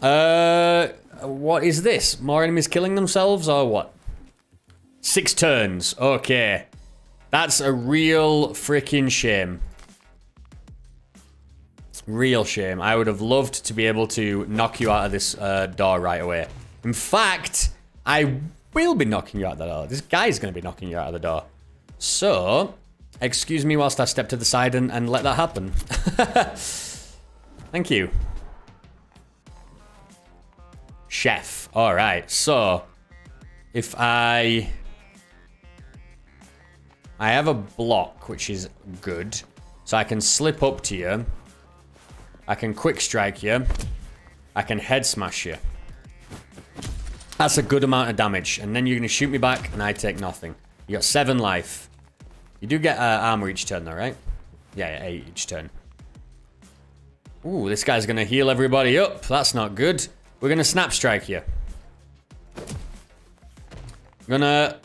Uh, what is this? More enemies killing themselves or what? Six turns. Okay. That's a real freaking shame. Real shame. I would have loved to be able to knock you out of this uh, door right away. In fact, I will be knocking you out of the door. This guy's going to be knocking you out of the door. So, excuse me whilst I step to the side and, and let that happen. Thank you. Chef. All right. So, if I... I have a block, which is good. So I can slip up to you. I can quick strike you. I can head smash you. That's a good amount of damage. And then you're going to shoot me back, and I take nothing. You got seven life. You do get uh, armor each turn, though, right? Yeah, yeah, eight each turn. Ooh, this guy's going to heal everybody up. That's not good. We're going to snap strike you. I'm going to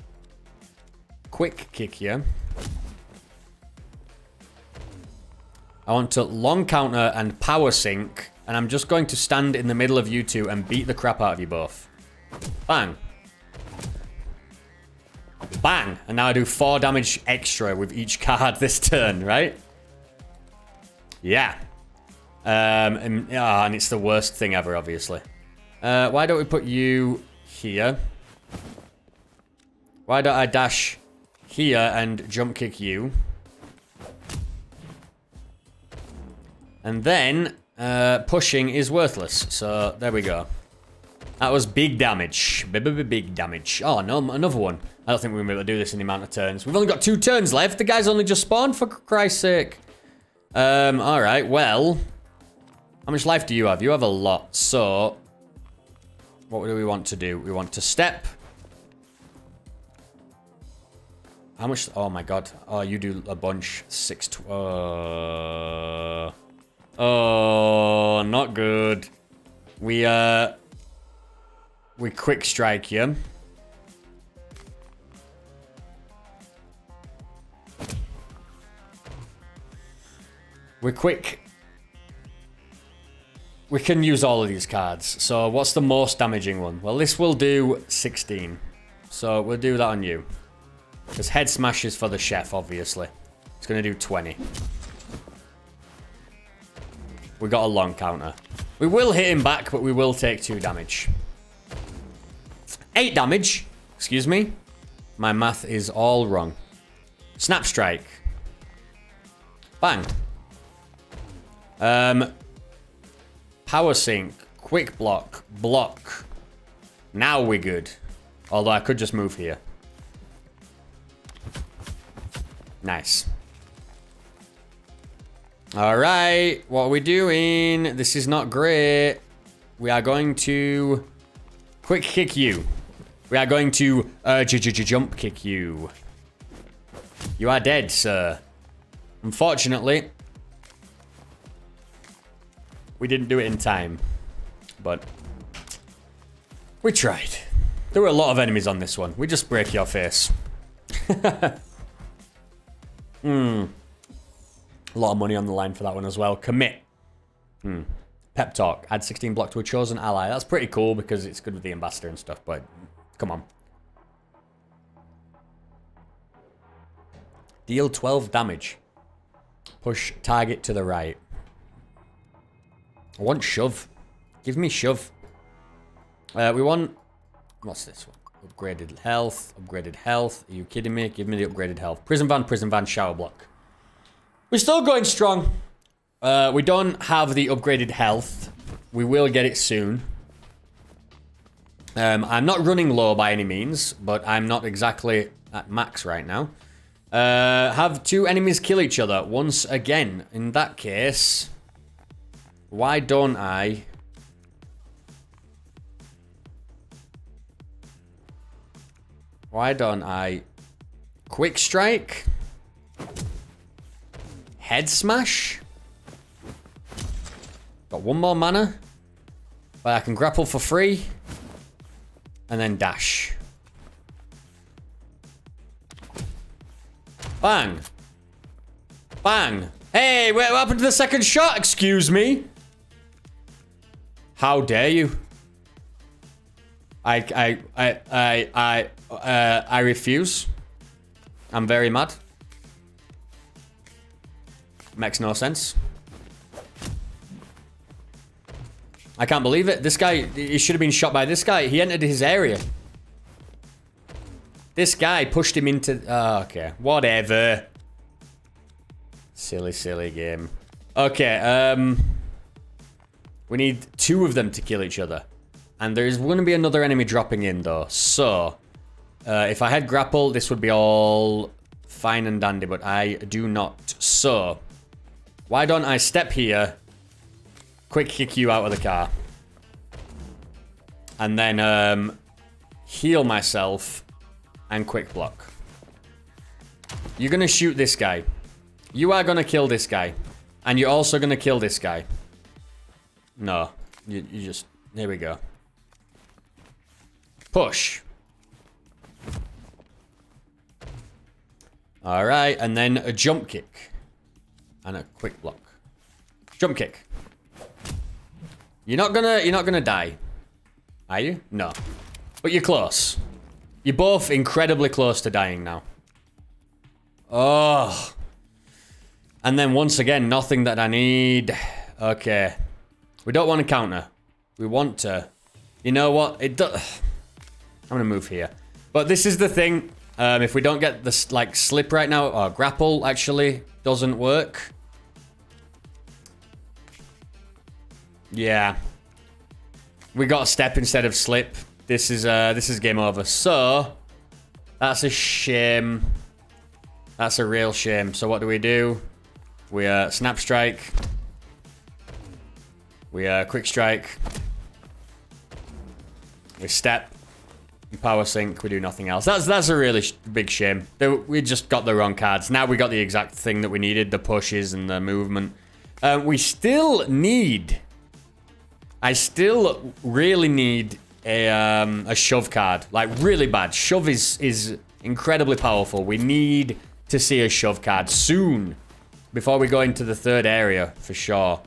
quick kick you. I want to long counter and power sync. And I'm just going to stand in the middle of you two and beat the crap out of you both. Bang. Bang. And now I do four damage extra with each card this turn, right? Yeah. Um, and, oh, and it's the worst thing ever, obviously. Uh, why don't we put you here? Why don't I dash here and jump kick you? And then, uh, pushing is worthless. So, there we go. That was big damage. B-b-b-big damage. Oh, no, another one. I don't think we're going to be able to do this in the amount of turns. We've only got two turns left. The guy's only just spawned, for Christ's sake. Um, alright, well... How much life do you have? You have a lot. So, what do we want to do? We want to step... How much? Oh my god. Oh, you do a bunch. Six. Tw uh, oh, not good. We, uh... We quick strike you. We're quick. We can use all of these cards. So, what's the most damaging one? Well, this will do sixteen. So, we'll do that on you. Because head smash is for the chef, obviously. It's going to do twenty. We got a long counter. We will hit him back, but we will take two damage. Eight damage. Excuse me. My math is all wrong. Snap strike. Bang. Um, power sync. Quick block. Block. Now we're good. Although I could just move here. Nice. All right. What are we doing? This is not great. We are going to quick kick you. We are going to uh, j-j-j-jump kick you. You are dead, sir. Unfortunately, We didn't do it in time, but we tried. There were a lot of enemies on this one. We just break your face. Hmm. A lot of money on the line for that one as well. Commit. Hmm. Pep talk. Add sixteen block to a chosen ally. That's pretty cool because it's good with the ambassador and stuff, but come on. Deal twelve damage. Push target to the right. I want shove. Give me shove. Uh, we want... What's this one? Upgraded health. Upgraded health. Are you kidding me? Give me the upgraded health. Prison van, prison van, shower block. We're still going strong. Uh, we don't have the upgraded health. We will get it soon. Um, I'm not running low by any means, but I'm not exactly at max right now. Uh, have two enemies kill each other once again. In that case, why don't I... Why don't I quick strike? Head smash? Got one more mana. But I can grapple for free. And then dash. Bang. Bang. Hey, what happened to the second shot? Excuse me. How dare you? I, I, I, I, I, uh, I refuse. I'm very mad. Makes no sense. I can't believe it. This guy, he should have been shot by this guy. He entered his area. This guy pushed him into... Oh, okay. Whatever. Silly, silly game. Okay, um... we need two of them to kill each other. And there is going to be another enemy dropping in, though. So, uh, if I had grapple, this would be all fine and dandy, but I do not. So, why don't I step here, quick kick you out of the car, and then um, heal myself and quick block. You're going to shoot this guy. You are going to kill this guy. And you're also going to kill this guy. No. You, you just... There we go. Push. All right, and then a jump kick. And a quick block. Jump kick. You're not gonna, you're not gonna die. Are you? No. But you're close. You're both incredibly close to dying now. Oh. And then once again, nothing that I need. Okay. We don't want to counter. We want to... You know what? It does... I'm gonna move here. But this is the thing. Um, if we don't get this, like, slip right now, or grapple, actually, doesn't work. Yeah. We got a step instead of slip. This is, uh, this is game over. So, that's a shame. That's a real shame. So what do we do? We, uh, snap strike. We, uh, quick strike. We step. Power sync, we do nothing else. That's that's a really sh big shame. We just got the wrong cards. Now we got the exact thing that we needed, the pushes and the movement. Uh, we still need... I still really need a, um, a shove card. Like, really bad. Shove is, is incredibly powerful. We need to see a shove card soon, before we go into the third area, for sure.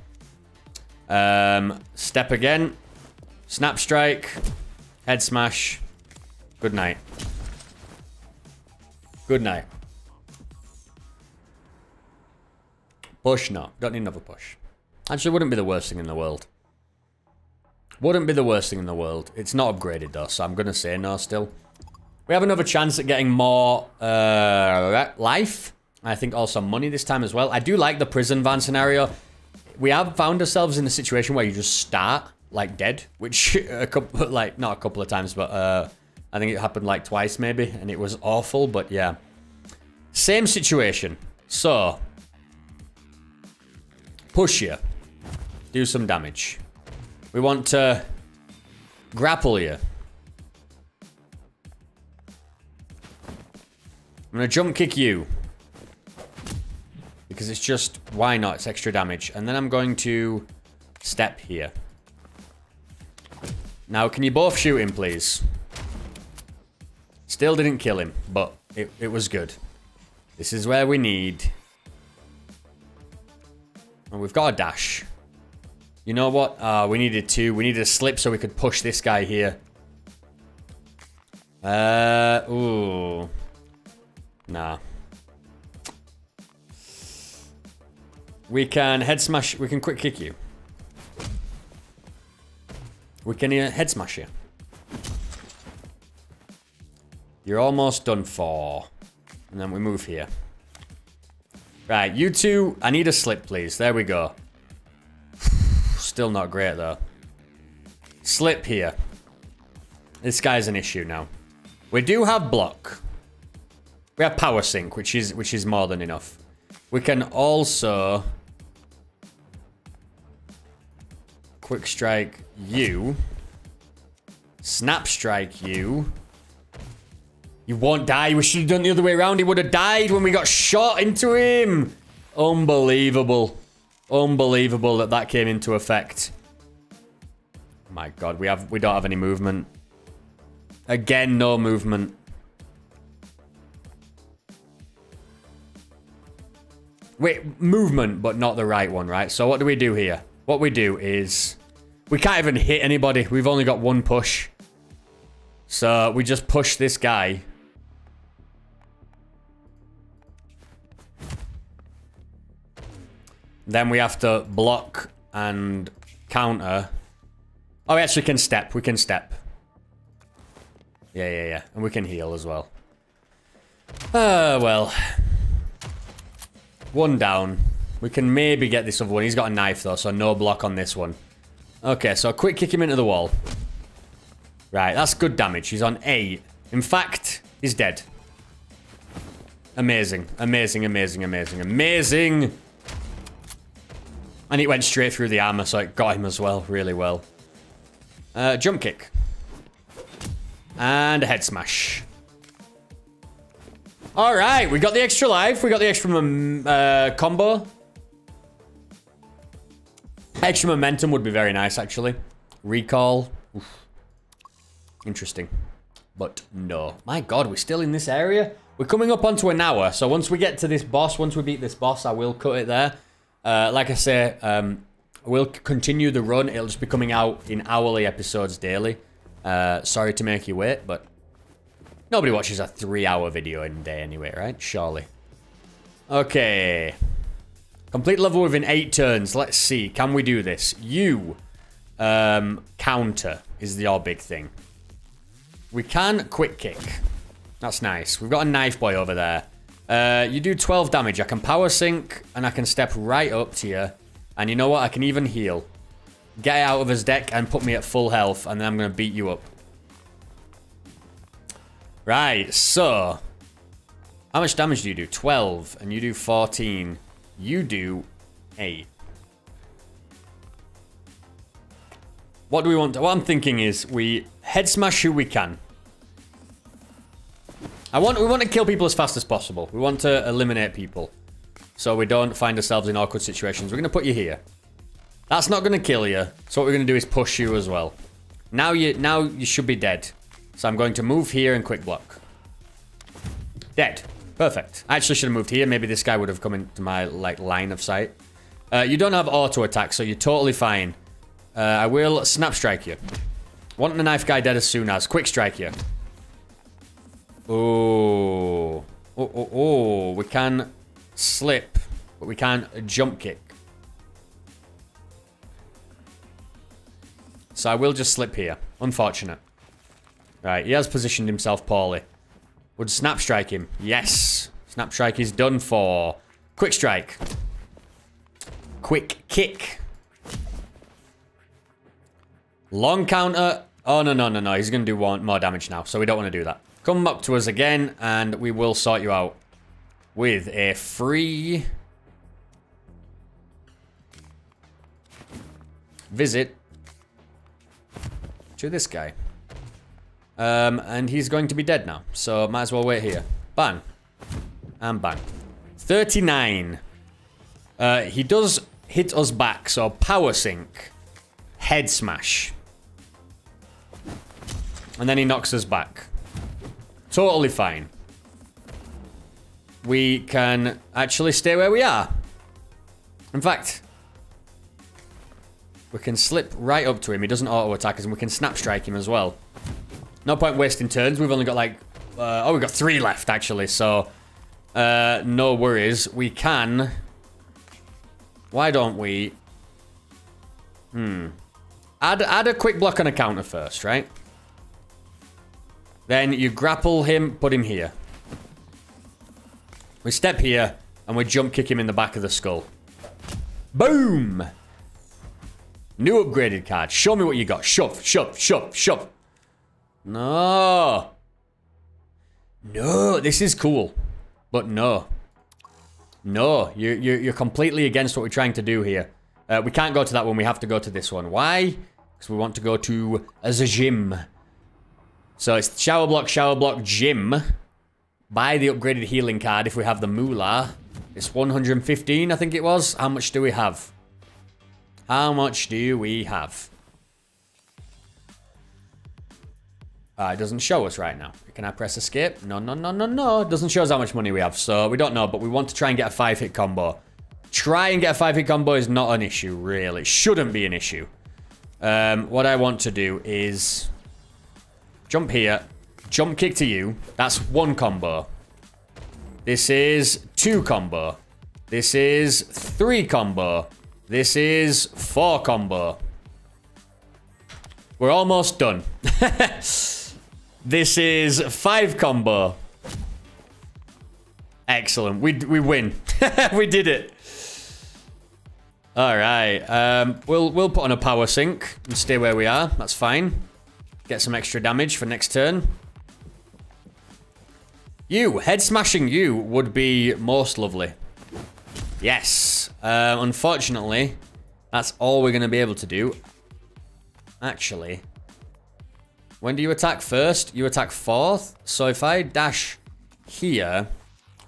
Um, step again. Snap strike. Head smash. Good night. Good night. Push, no. Don't need another push. Actually, wouldn't be the worst thing in the world. Wouldn't be the worst thing in the world. It's not upgraded, though, so I'm going to say no still. We have another chance at getting more uh, life. I think also money this time as well. I do like the prison van scenario. We have found ourselves in a situation where you just start, like, dead. Which, a couple, like, not a couple of times, but... Uh, I think it happened like twice maybe, and it was awful, but yeah. Same situation. So. Push you. Do some damage. We want to grapple you. I'm going to jump kick you. Because it's just, why not? It's extra damage. And then I'm going to step here. Now, can you both shoot him, please? Still didn't kill him, but it, it was good. This is where we need... And we've got a dash. You know what? Uh, we needed two. We needed a slip so we could push this guy here. Uh, ooh. Nah. We can head smash. We can quick kick you. We can uh, head smash you. You're almost done for. And then we move here. Right, you two. I need a slip, please. There we go. Still not great, though. Slip here. This guy's an issue now. We do have block. We have power sync, which is which is more than enough. We can also quick strike you, snap strike you. You won't die. We should have done the other way around. He would have died when we got shot into him. Unbelievable. Unbelievable that that came into effect. My God, we have we don't have any movement. Again, no movement. Wait, movement, but not the right one, right? So what do we do here? What we do is... We can't even hit anybody. We've only got one push. So we just push this guy. Then we have to block and counter. Oh, we actually can step. We can step. Yeah, yeah, yeah. And we can heal as well. Ah, uh, well... One down. We can maybe get this other one. He's got a knife, though, so no block on this one. Okay, so quick kick him into the wall. Right, that's good damage. He's on eight. In fact, he's dead. Amazing. Amazing, amazing, amazing, amazing. And it went straight through the armor, so it got him as well. Really well. Uh, jump kick. And a head smash. All right, we got the extra life. We got the extra um, uh, combo. Extra momentum would be very nice, actually. Recall. Oof. Interesting. But no. My God, we're still in this area? We're coming up onto an hour. So once we get to this boss, once we beat this boss, I will cut it there. Uh, like I say, um, we'll continue the run. It'll just be coming out in hourly episodes daily. Uh, sorry to make you wait, but... Nobody watches a three-hour video in a day anyway, right? Surely. Okay. Complete level within eight turns. Let's see. Can we do this? You. Um, counter is the our big thing. We can quick kick. That's nice. We've got a knife boy over there. Uh, you do twelve damage. I can power sync and I can step right up to you. And you know what? I can even heal. Get out of his deck and put me at full health and then I'm going to beat you up. Right, so, how much damage do you do? twelve, and you do fourteen. You do eight. What do we want? To, what I'm thinking is we head smash who we can. I want, we want to kill people as fast as possible. We want to eliminate people. So we don't find ourselves in awkward situations. We're going to put you here. That's not going to kill you. So what we're going to do is push you as well. Now you, now you should be dead. So I'm going to move here and quick block. Dead. Perfect. I actually should have moved here. Maybe this guy would have come into my like line of sight. Uh, you don't have auto attack, so you're totally fine. Uh, I will snap strike you. Want the knife guy dead as soon as. Quick strike you. Oh. Oh, oh, oh. We can slip, but we can't jump kick. So I will just slip here. Unfortunate. Right, he has positioned himself poorly. Would snap strike him. Yes. Snap strike is done for. Quick strike. Quick kick. Long counter. Oh, no, no, no, no. He's going to do one more damage now, so we don't want to do that. Come up to us again, and we will sort you out with a free visit to this guy. Um, and he's going to be dead now, so might as well wait here. Bang. And bang. thirty-nine. Uh, he does hit us back, so power sync. Head smash. And then he knocks us back. Totally fine. We can actually stay where we are. In fact, we can slip right up to him. He doesn't auto-attack us, and we can snap strike him as well. No point wasting turns. We've only got like... Uh, oh, we've got three left, actually, so... Uh, no worries. We can... Why don't we... Hmm. Add, add a quick block on a counter first, right? Then you grapple him, put him here. We step here, and we jump kick him in the back of the skull. Boom! New upgraded card. Show me what you got. Shove, shove, shove, shove. No. No, this is cool. But no. No, you, you, you're completely against what we're trying to do here. Uh, we can't go to that one. We have to go to this one. Why? Because we want to go to as a gym. So it's shower block, shower block, gym. Buy the upgraded healing card if we have the moolah. It's one hundred fifteen, I think it was. How much do we have? How much do we have? Uh, it doesn't show us right now. Can I press escape? No, no, no, no, no. It doesn't show us how much money we have, so we don't know, but we want to try and get a five-hit combo. Try and get a five-hit combo is not an issue, really. It shouldn't be an issue. Um, what I want to do is jump here, jump kick to you. That's one combo. This is two combo. This is three combo. This is four combo. We're almost done. This is five combo. Excellent. We, we win. We did it. All right. Um, we'll, we'll put on a power sync and stay where we are. That's fine. Get some extra damage for next turn. You. Head smashing you would be most lovely. Yes. Uh, unfortunately, that's all we're going to be able to do. Actually, when do you attack first? You attack fourth. So if I dash here,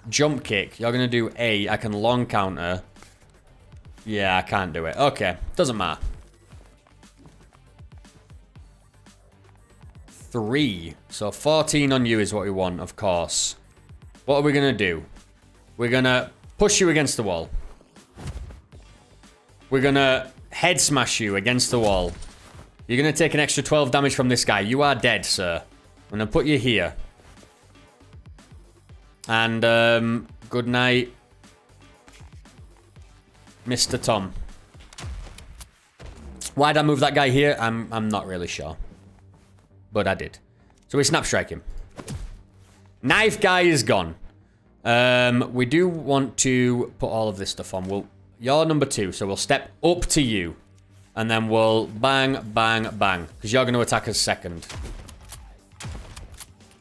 jump kick, you're going to do A. I can long counter. Yeah, I can't do it. Okay, doesn't matter. Three. So fourteen on you is what we want, of course. What are we going to do? We're going to push you against the wall. We're going to head smash you against the wall. You're going to take an extra twelve damage from this guy. You are dead, sir. I'm going to put you here. And, um, good night, Mister Tom. Why'd I move that guy here? I'm, I'm not really sure. But I did. So we snap strike him. Knife guy is gone. Um, we do want to put all of this stuff on. We'll, you're number two, so we'll step up to you. And then we'll bang, bang, bang. Because you're going to attack us second.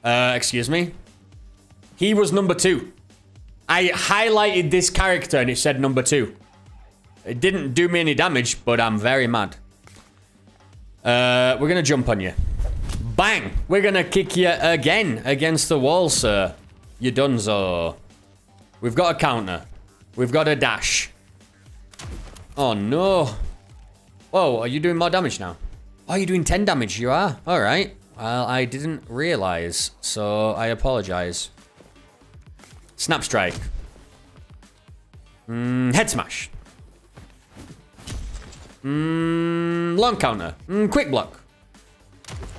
Uh, excuse me? He was number two. I highlighted this character and it said number two. It didn't do me any damage, but I'm very mad. Uh, we're going to jump on you. Bang! We're going to kick you again against the wall, sir. You're donezo. We've got a counter. We've got a dash. Oh, no. Whoa, are you doing more damage now? Oh, you're doing ten damage. You are? All right. Well, I didn't realize, so I apologize. Snap strike. Mm, head smash. Mm, long counter. Mm, quick block.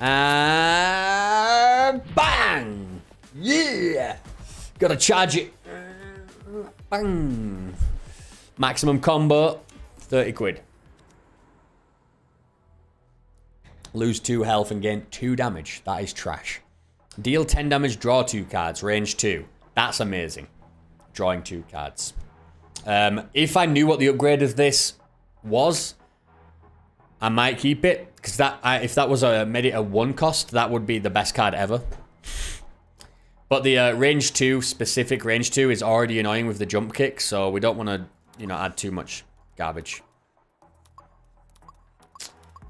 And bang! Yeah! Gotta charge it. Bang! Maximum combo, thirty quid. Lose two health and gain two damage. That is trash. Deal ten damage, draw two cards, range two. That's amazing. Drawing two cards. Um, if I knew what the upgrade of this was, I might keep it. Because that, I, if that was a, made it a one cost, that would be the best card ever. But the uh, range two, specific range two, is already annoying with the jump kick. So we don't want to, you know, add too much garbage.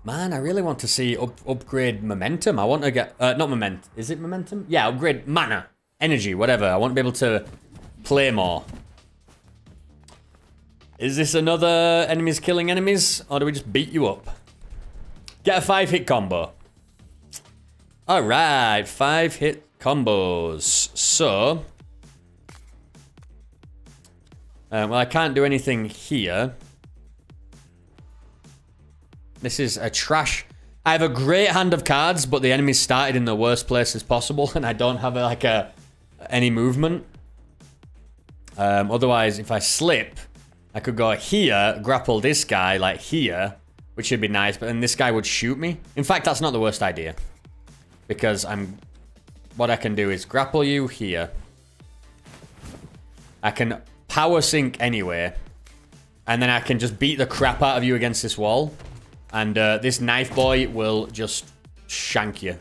Man, I really want to see up, upgrade momentum. I want to get... Uh, not momentum. Is it momentum? Yeah, upgrade mana. Energy, whatever. I want to be able to play more. Is this another enemies killing enemies? Or do we just beat you up? Get a five hit combo. All right, five hit combos. So, um, well, I can't do anything here. This is a trash. I have a great hand of cards, but the enemies started in the worst places possible, and I don't have like a any movement. Um, otherwise, if I slip, I could go here, grapple this guy like here, which would be nice, but then this guy would shoot me. In fact, that's not the worst idea, because I'm. What I can do is grapple you here. I can power sync anyway, and then I can just beat the crap out of you against this wall. And uh, this knife boy will just shank you.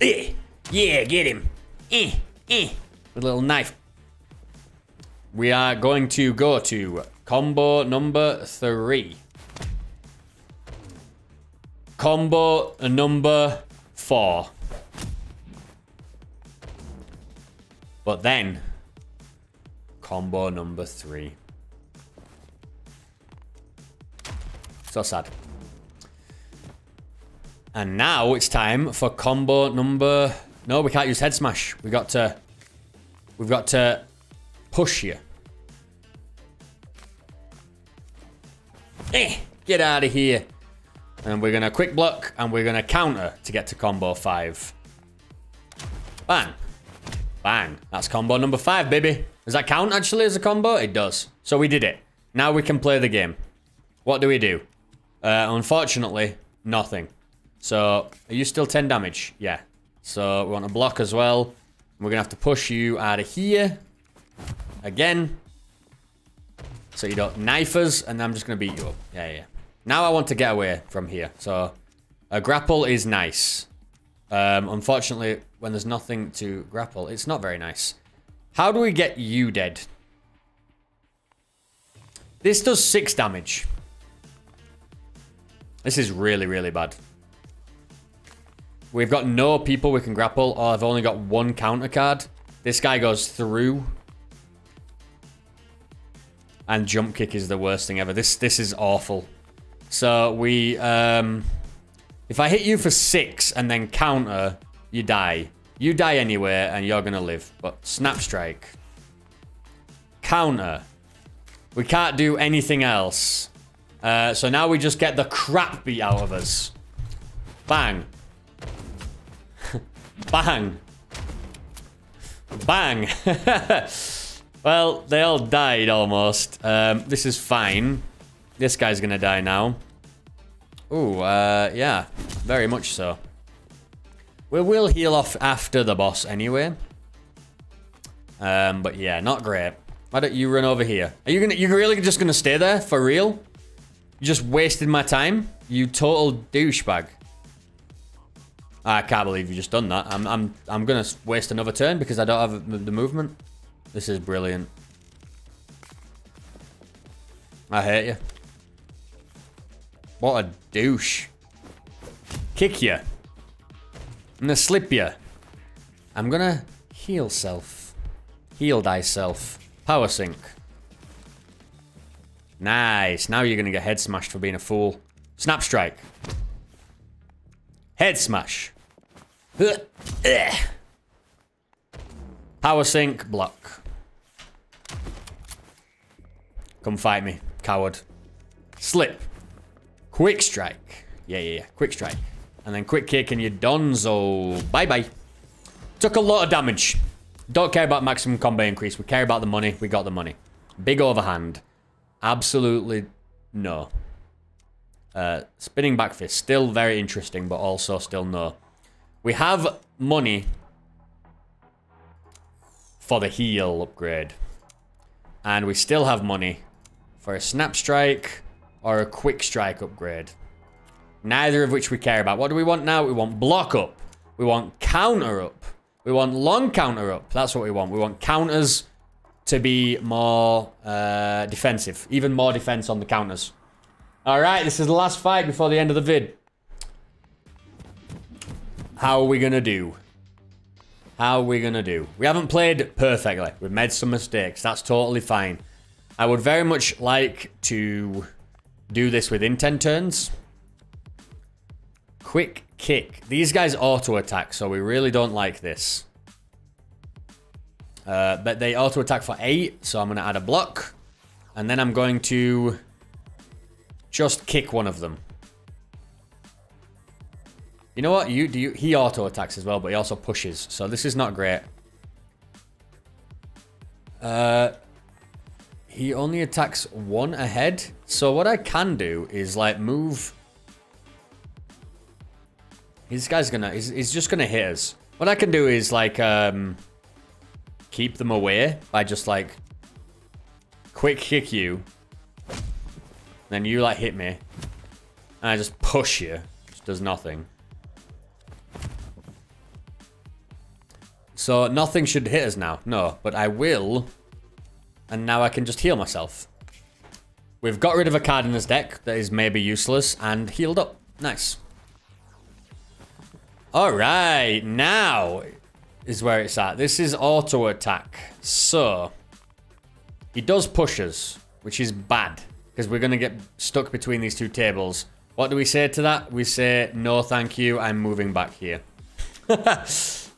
Eh, yeah, get him. Eh, eh. With a little knife. We are going to go to combo number three. Combo number four. But then, combo number three. So sad. And now it's time for combo number... No, we can't use head smash. We got to... We've got to push you. Eh, get out of here. And we're going to quick block and we're going to counter to get to combo five. Bang. Bang. That's combo number five, baby. Does that count actually as a combo? It does. So we did it. Now we can play the game. What do we do? Uh, unfortunately, nothing. So, are you still ten damage? Yeah. So, we want to block as well. We're going to have to push you out of here. Again. So, you don't knife us, and I'm just going to beat you up. Yeah, yeah. Now I want to get away from here. So, a grapple is nice. Um, unfortunately, when there's nothing to grapple, it's not very nice. How do we get you dead? This does six damage. This is really, really bad. We've got no people we can grapple, or I've only got one counter card. This guy goes through. And jump kick is the worst thing ever. This this is awful. So we... Um, if I hit you for six and then counter, you die. You die anyway, and you're going to live. But snap strike. Counter. We can't do anything else. Uh, so now we just get the crap beat out of us. Bang. Bang. Bang. Well, they all died almost. Um, this is fine. This guy's gonna die now. Ooh, uh, yeah. Very much so. We will heal off after the boss anyway. Um, but yeah, not great. Why don't you run over here? Are you gonna, you're really just gonna stay there? For real? You just wasted my time? You total douchebag. I can't believe you just done that. I'm, I'm, I'm gonna waste another turn because I don't have the movement. This is brilliant. I hate you. What a douche. Kick you. I'm gonna slip you. I'm gonna heal self. Heal thyself. Power sync. Nice. Now you're gonna get head smashed for being a fool. Snap strike. Head smash. Power sync, block. Come fight me, coward. Slip. Quick strike. Yeah, yeah, yeah. Quick strike. And then quick kick and you're donezo. Bye-bye. Took a lot of damage. Don't care about maximum combat increase. We care about the money. We got the money. Big overhand. Absolutely no. Uh, spinning back fist, still very interesting, but also still no. We have money for the heal upgrade. And we still have money for a snap strike or a quick strike upgrade. Neither of which we care about. What do we want now? We want block up. We want counter up. We want long counter up. That's what we want. We want counters to be more uh, defensive. Even more defense on the counters. Alright, this is the last fight before the end of the vid. How are we gonna do? How are we gonna do? We haven't played perfectly. We've made some mistakes. That's totally fine. I would very much like to do this within ten turns. Quick kick. These guys auto-attack, so we really don't like this. Uh, but they auto-attack for eight, so I'm going to add a block. And then I'm going to just kick one of them. You know what? You do you, he auto-attacks as well, but he also pushes. So this is not great. Uh, he only attacks one ahead. So what I can do is, like, move... This guy's gonna... He's, he's just gonna hit us. What I can do is, like, um... keep them away by just, like... quick kick you. Then you, like, hit me. And I just push you. Just does nothing. So nothing should hit us now. No, but I will. And now I can just heal myself. We've got rid of a card in this deck that is maybe useless and healed up. Nice. All right, now is where it's at. This is auto attack. So he does push us, which is bad because we're going to get stuck between these two tables. What do we say to that? We say, no, thank you. I'm moving back here. uh,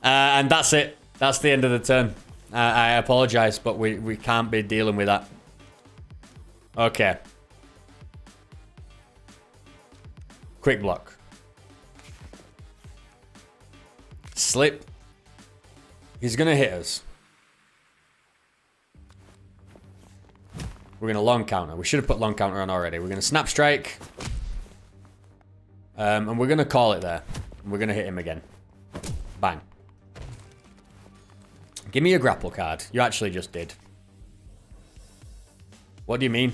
and that's it. That's the end of the turn. Uh, I apologize, but we, we can't be dealing with that. Okay. Quick block. Slip. He's gonna hit us. We're gonna long counter. We should have put long counter on already. We're gonna snap strike. Um, and we're gonna call it there. We're gonna hit him again. Bang. Give me a grapple card. You actually just did. What do you mean?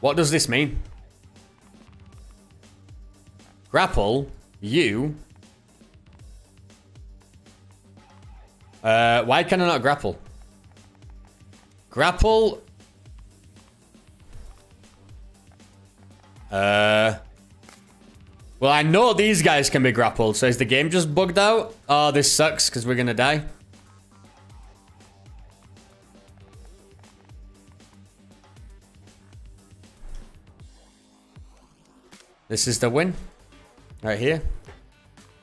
What does this mean? Grapple you. Uh, why can I not grapple? Grapple. Uh, well, I know these guys can be grappled. So is the game just bugged out? Oh, this sucks because we're going to die. This is the win. Right here.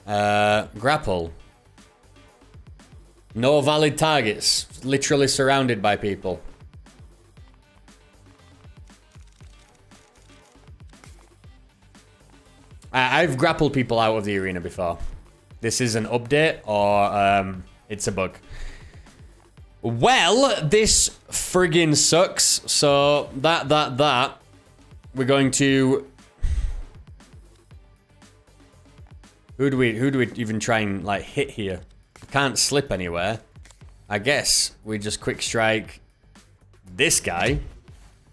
Uh, grapple. No valid targets. Literally surrounded by people. I I've grappled people out of the arena before. This is an update or um, it's a bug. Well, this friggin' sucks. So that, that, that. We're going to... Who do we, who do we even try and, like, hit here? Can't slip anywhere. I guess we just quick strike this guy.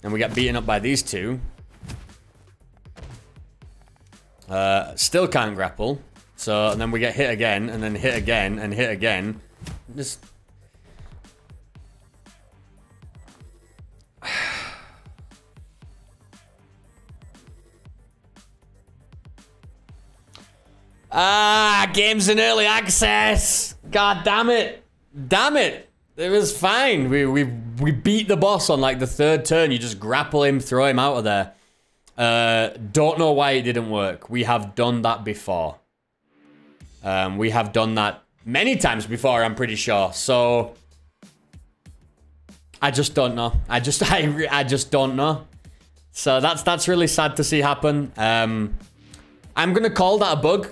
And we get beaten up by these two. Uh, still can't grapple. So, and then we get hit again, and then hit again, and hit again. Just... Ah, games in early access. God damn it. Damn it. It was fine. We, we, we beat the boss on, like, the third turn. You just grapple him, throw him out of there. Uh, don't know why it didn't work. We have done that before. Um, we have done that many times before, I'm pretty sure. So, I just don't know. I just, I, I just don't know. So, that's, that's really sad to see happen. Um, I'm going to call that a bug.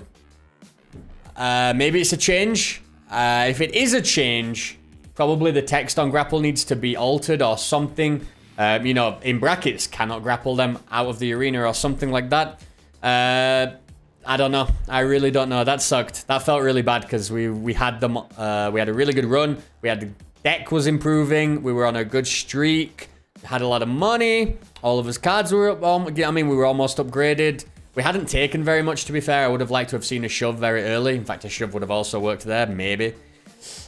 Uh, maybe it's a change. Uh, if it is a change, probably the text on grapple needs to be altered or something. Um, you know, in brackets, cannot grapple them out of the arena or something like that. Uh, I don't know. I really don't know. That sucked. That felt really bad because we, we had them. Uh, we had a really good run. We had the deck was improving. We were on a good streak. Had a lot of money. All of his cards were up. I mean, we were almost upgraded. We hadn't taken very much, to be fair. I would have liked to have seen a shove very early. In fact, a shove would have also worked there, maybe.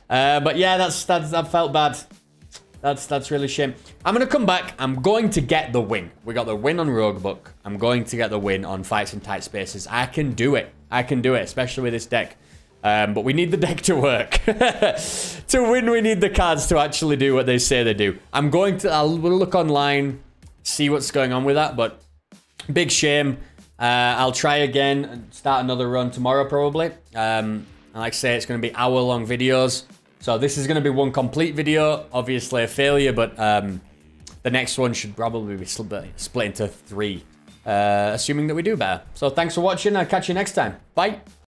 Uh, but yeah, that's, that's that felt bad. That's that's really shame. I'm going to come back. I'm going to get the win. We got the win on Roguebook. I'm going to get the win on Fights in Tight Spaces. I can do it. I can do it, especially with this deck. Um, but we need the deck to work. To win, we need the cards to actually do what they say they do. I'm going to... I'll look online, see what's going on with that, but big shame. Uh, I'll try again and start another run tomorrow probably. Um, and like I say, it's going to be hour-long videos. So this is going to be one complete video, obviously a failure, but um, the next one should probably be split into three, uh, assuming that we do better. So thanks for watching. I'll catch you next time. Bye.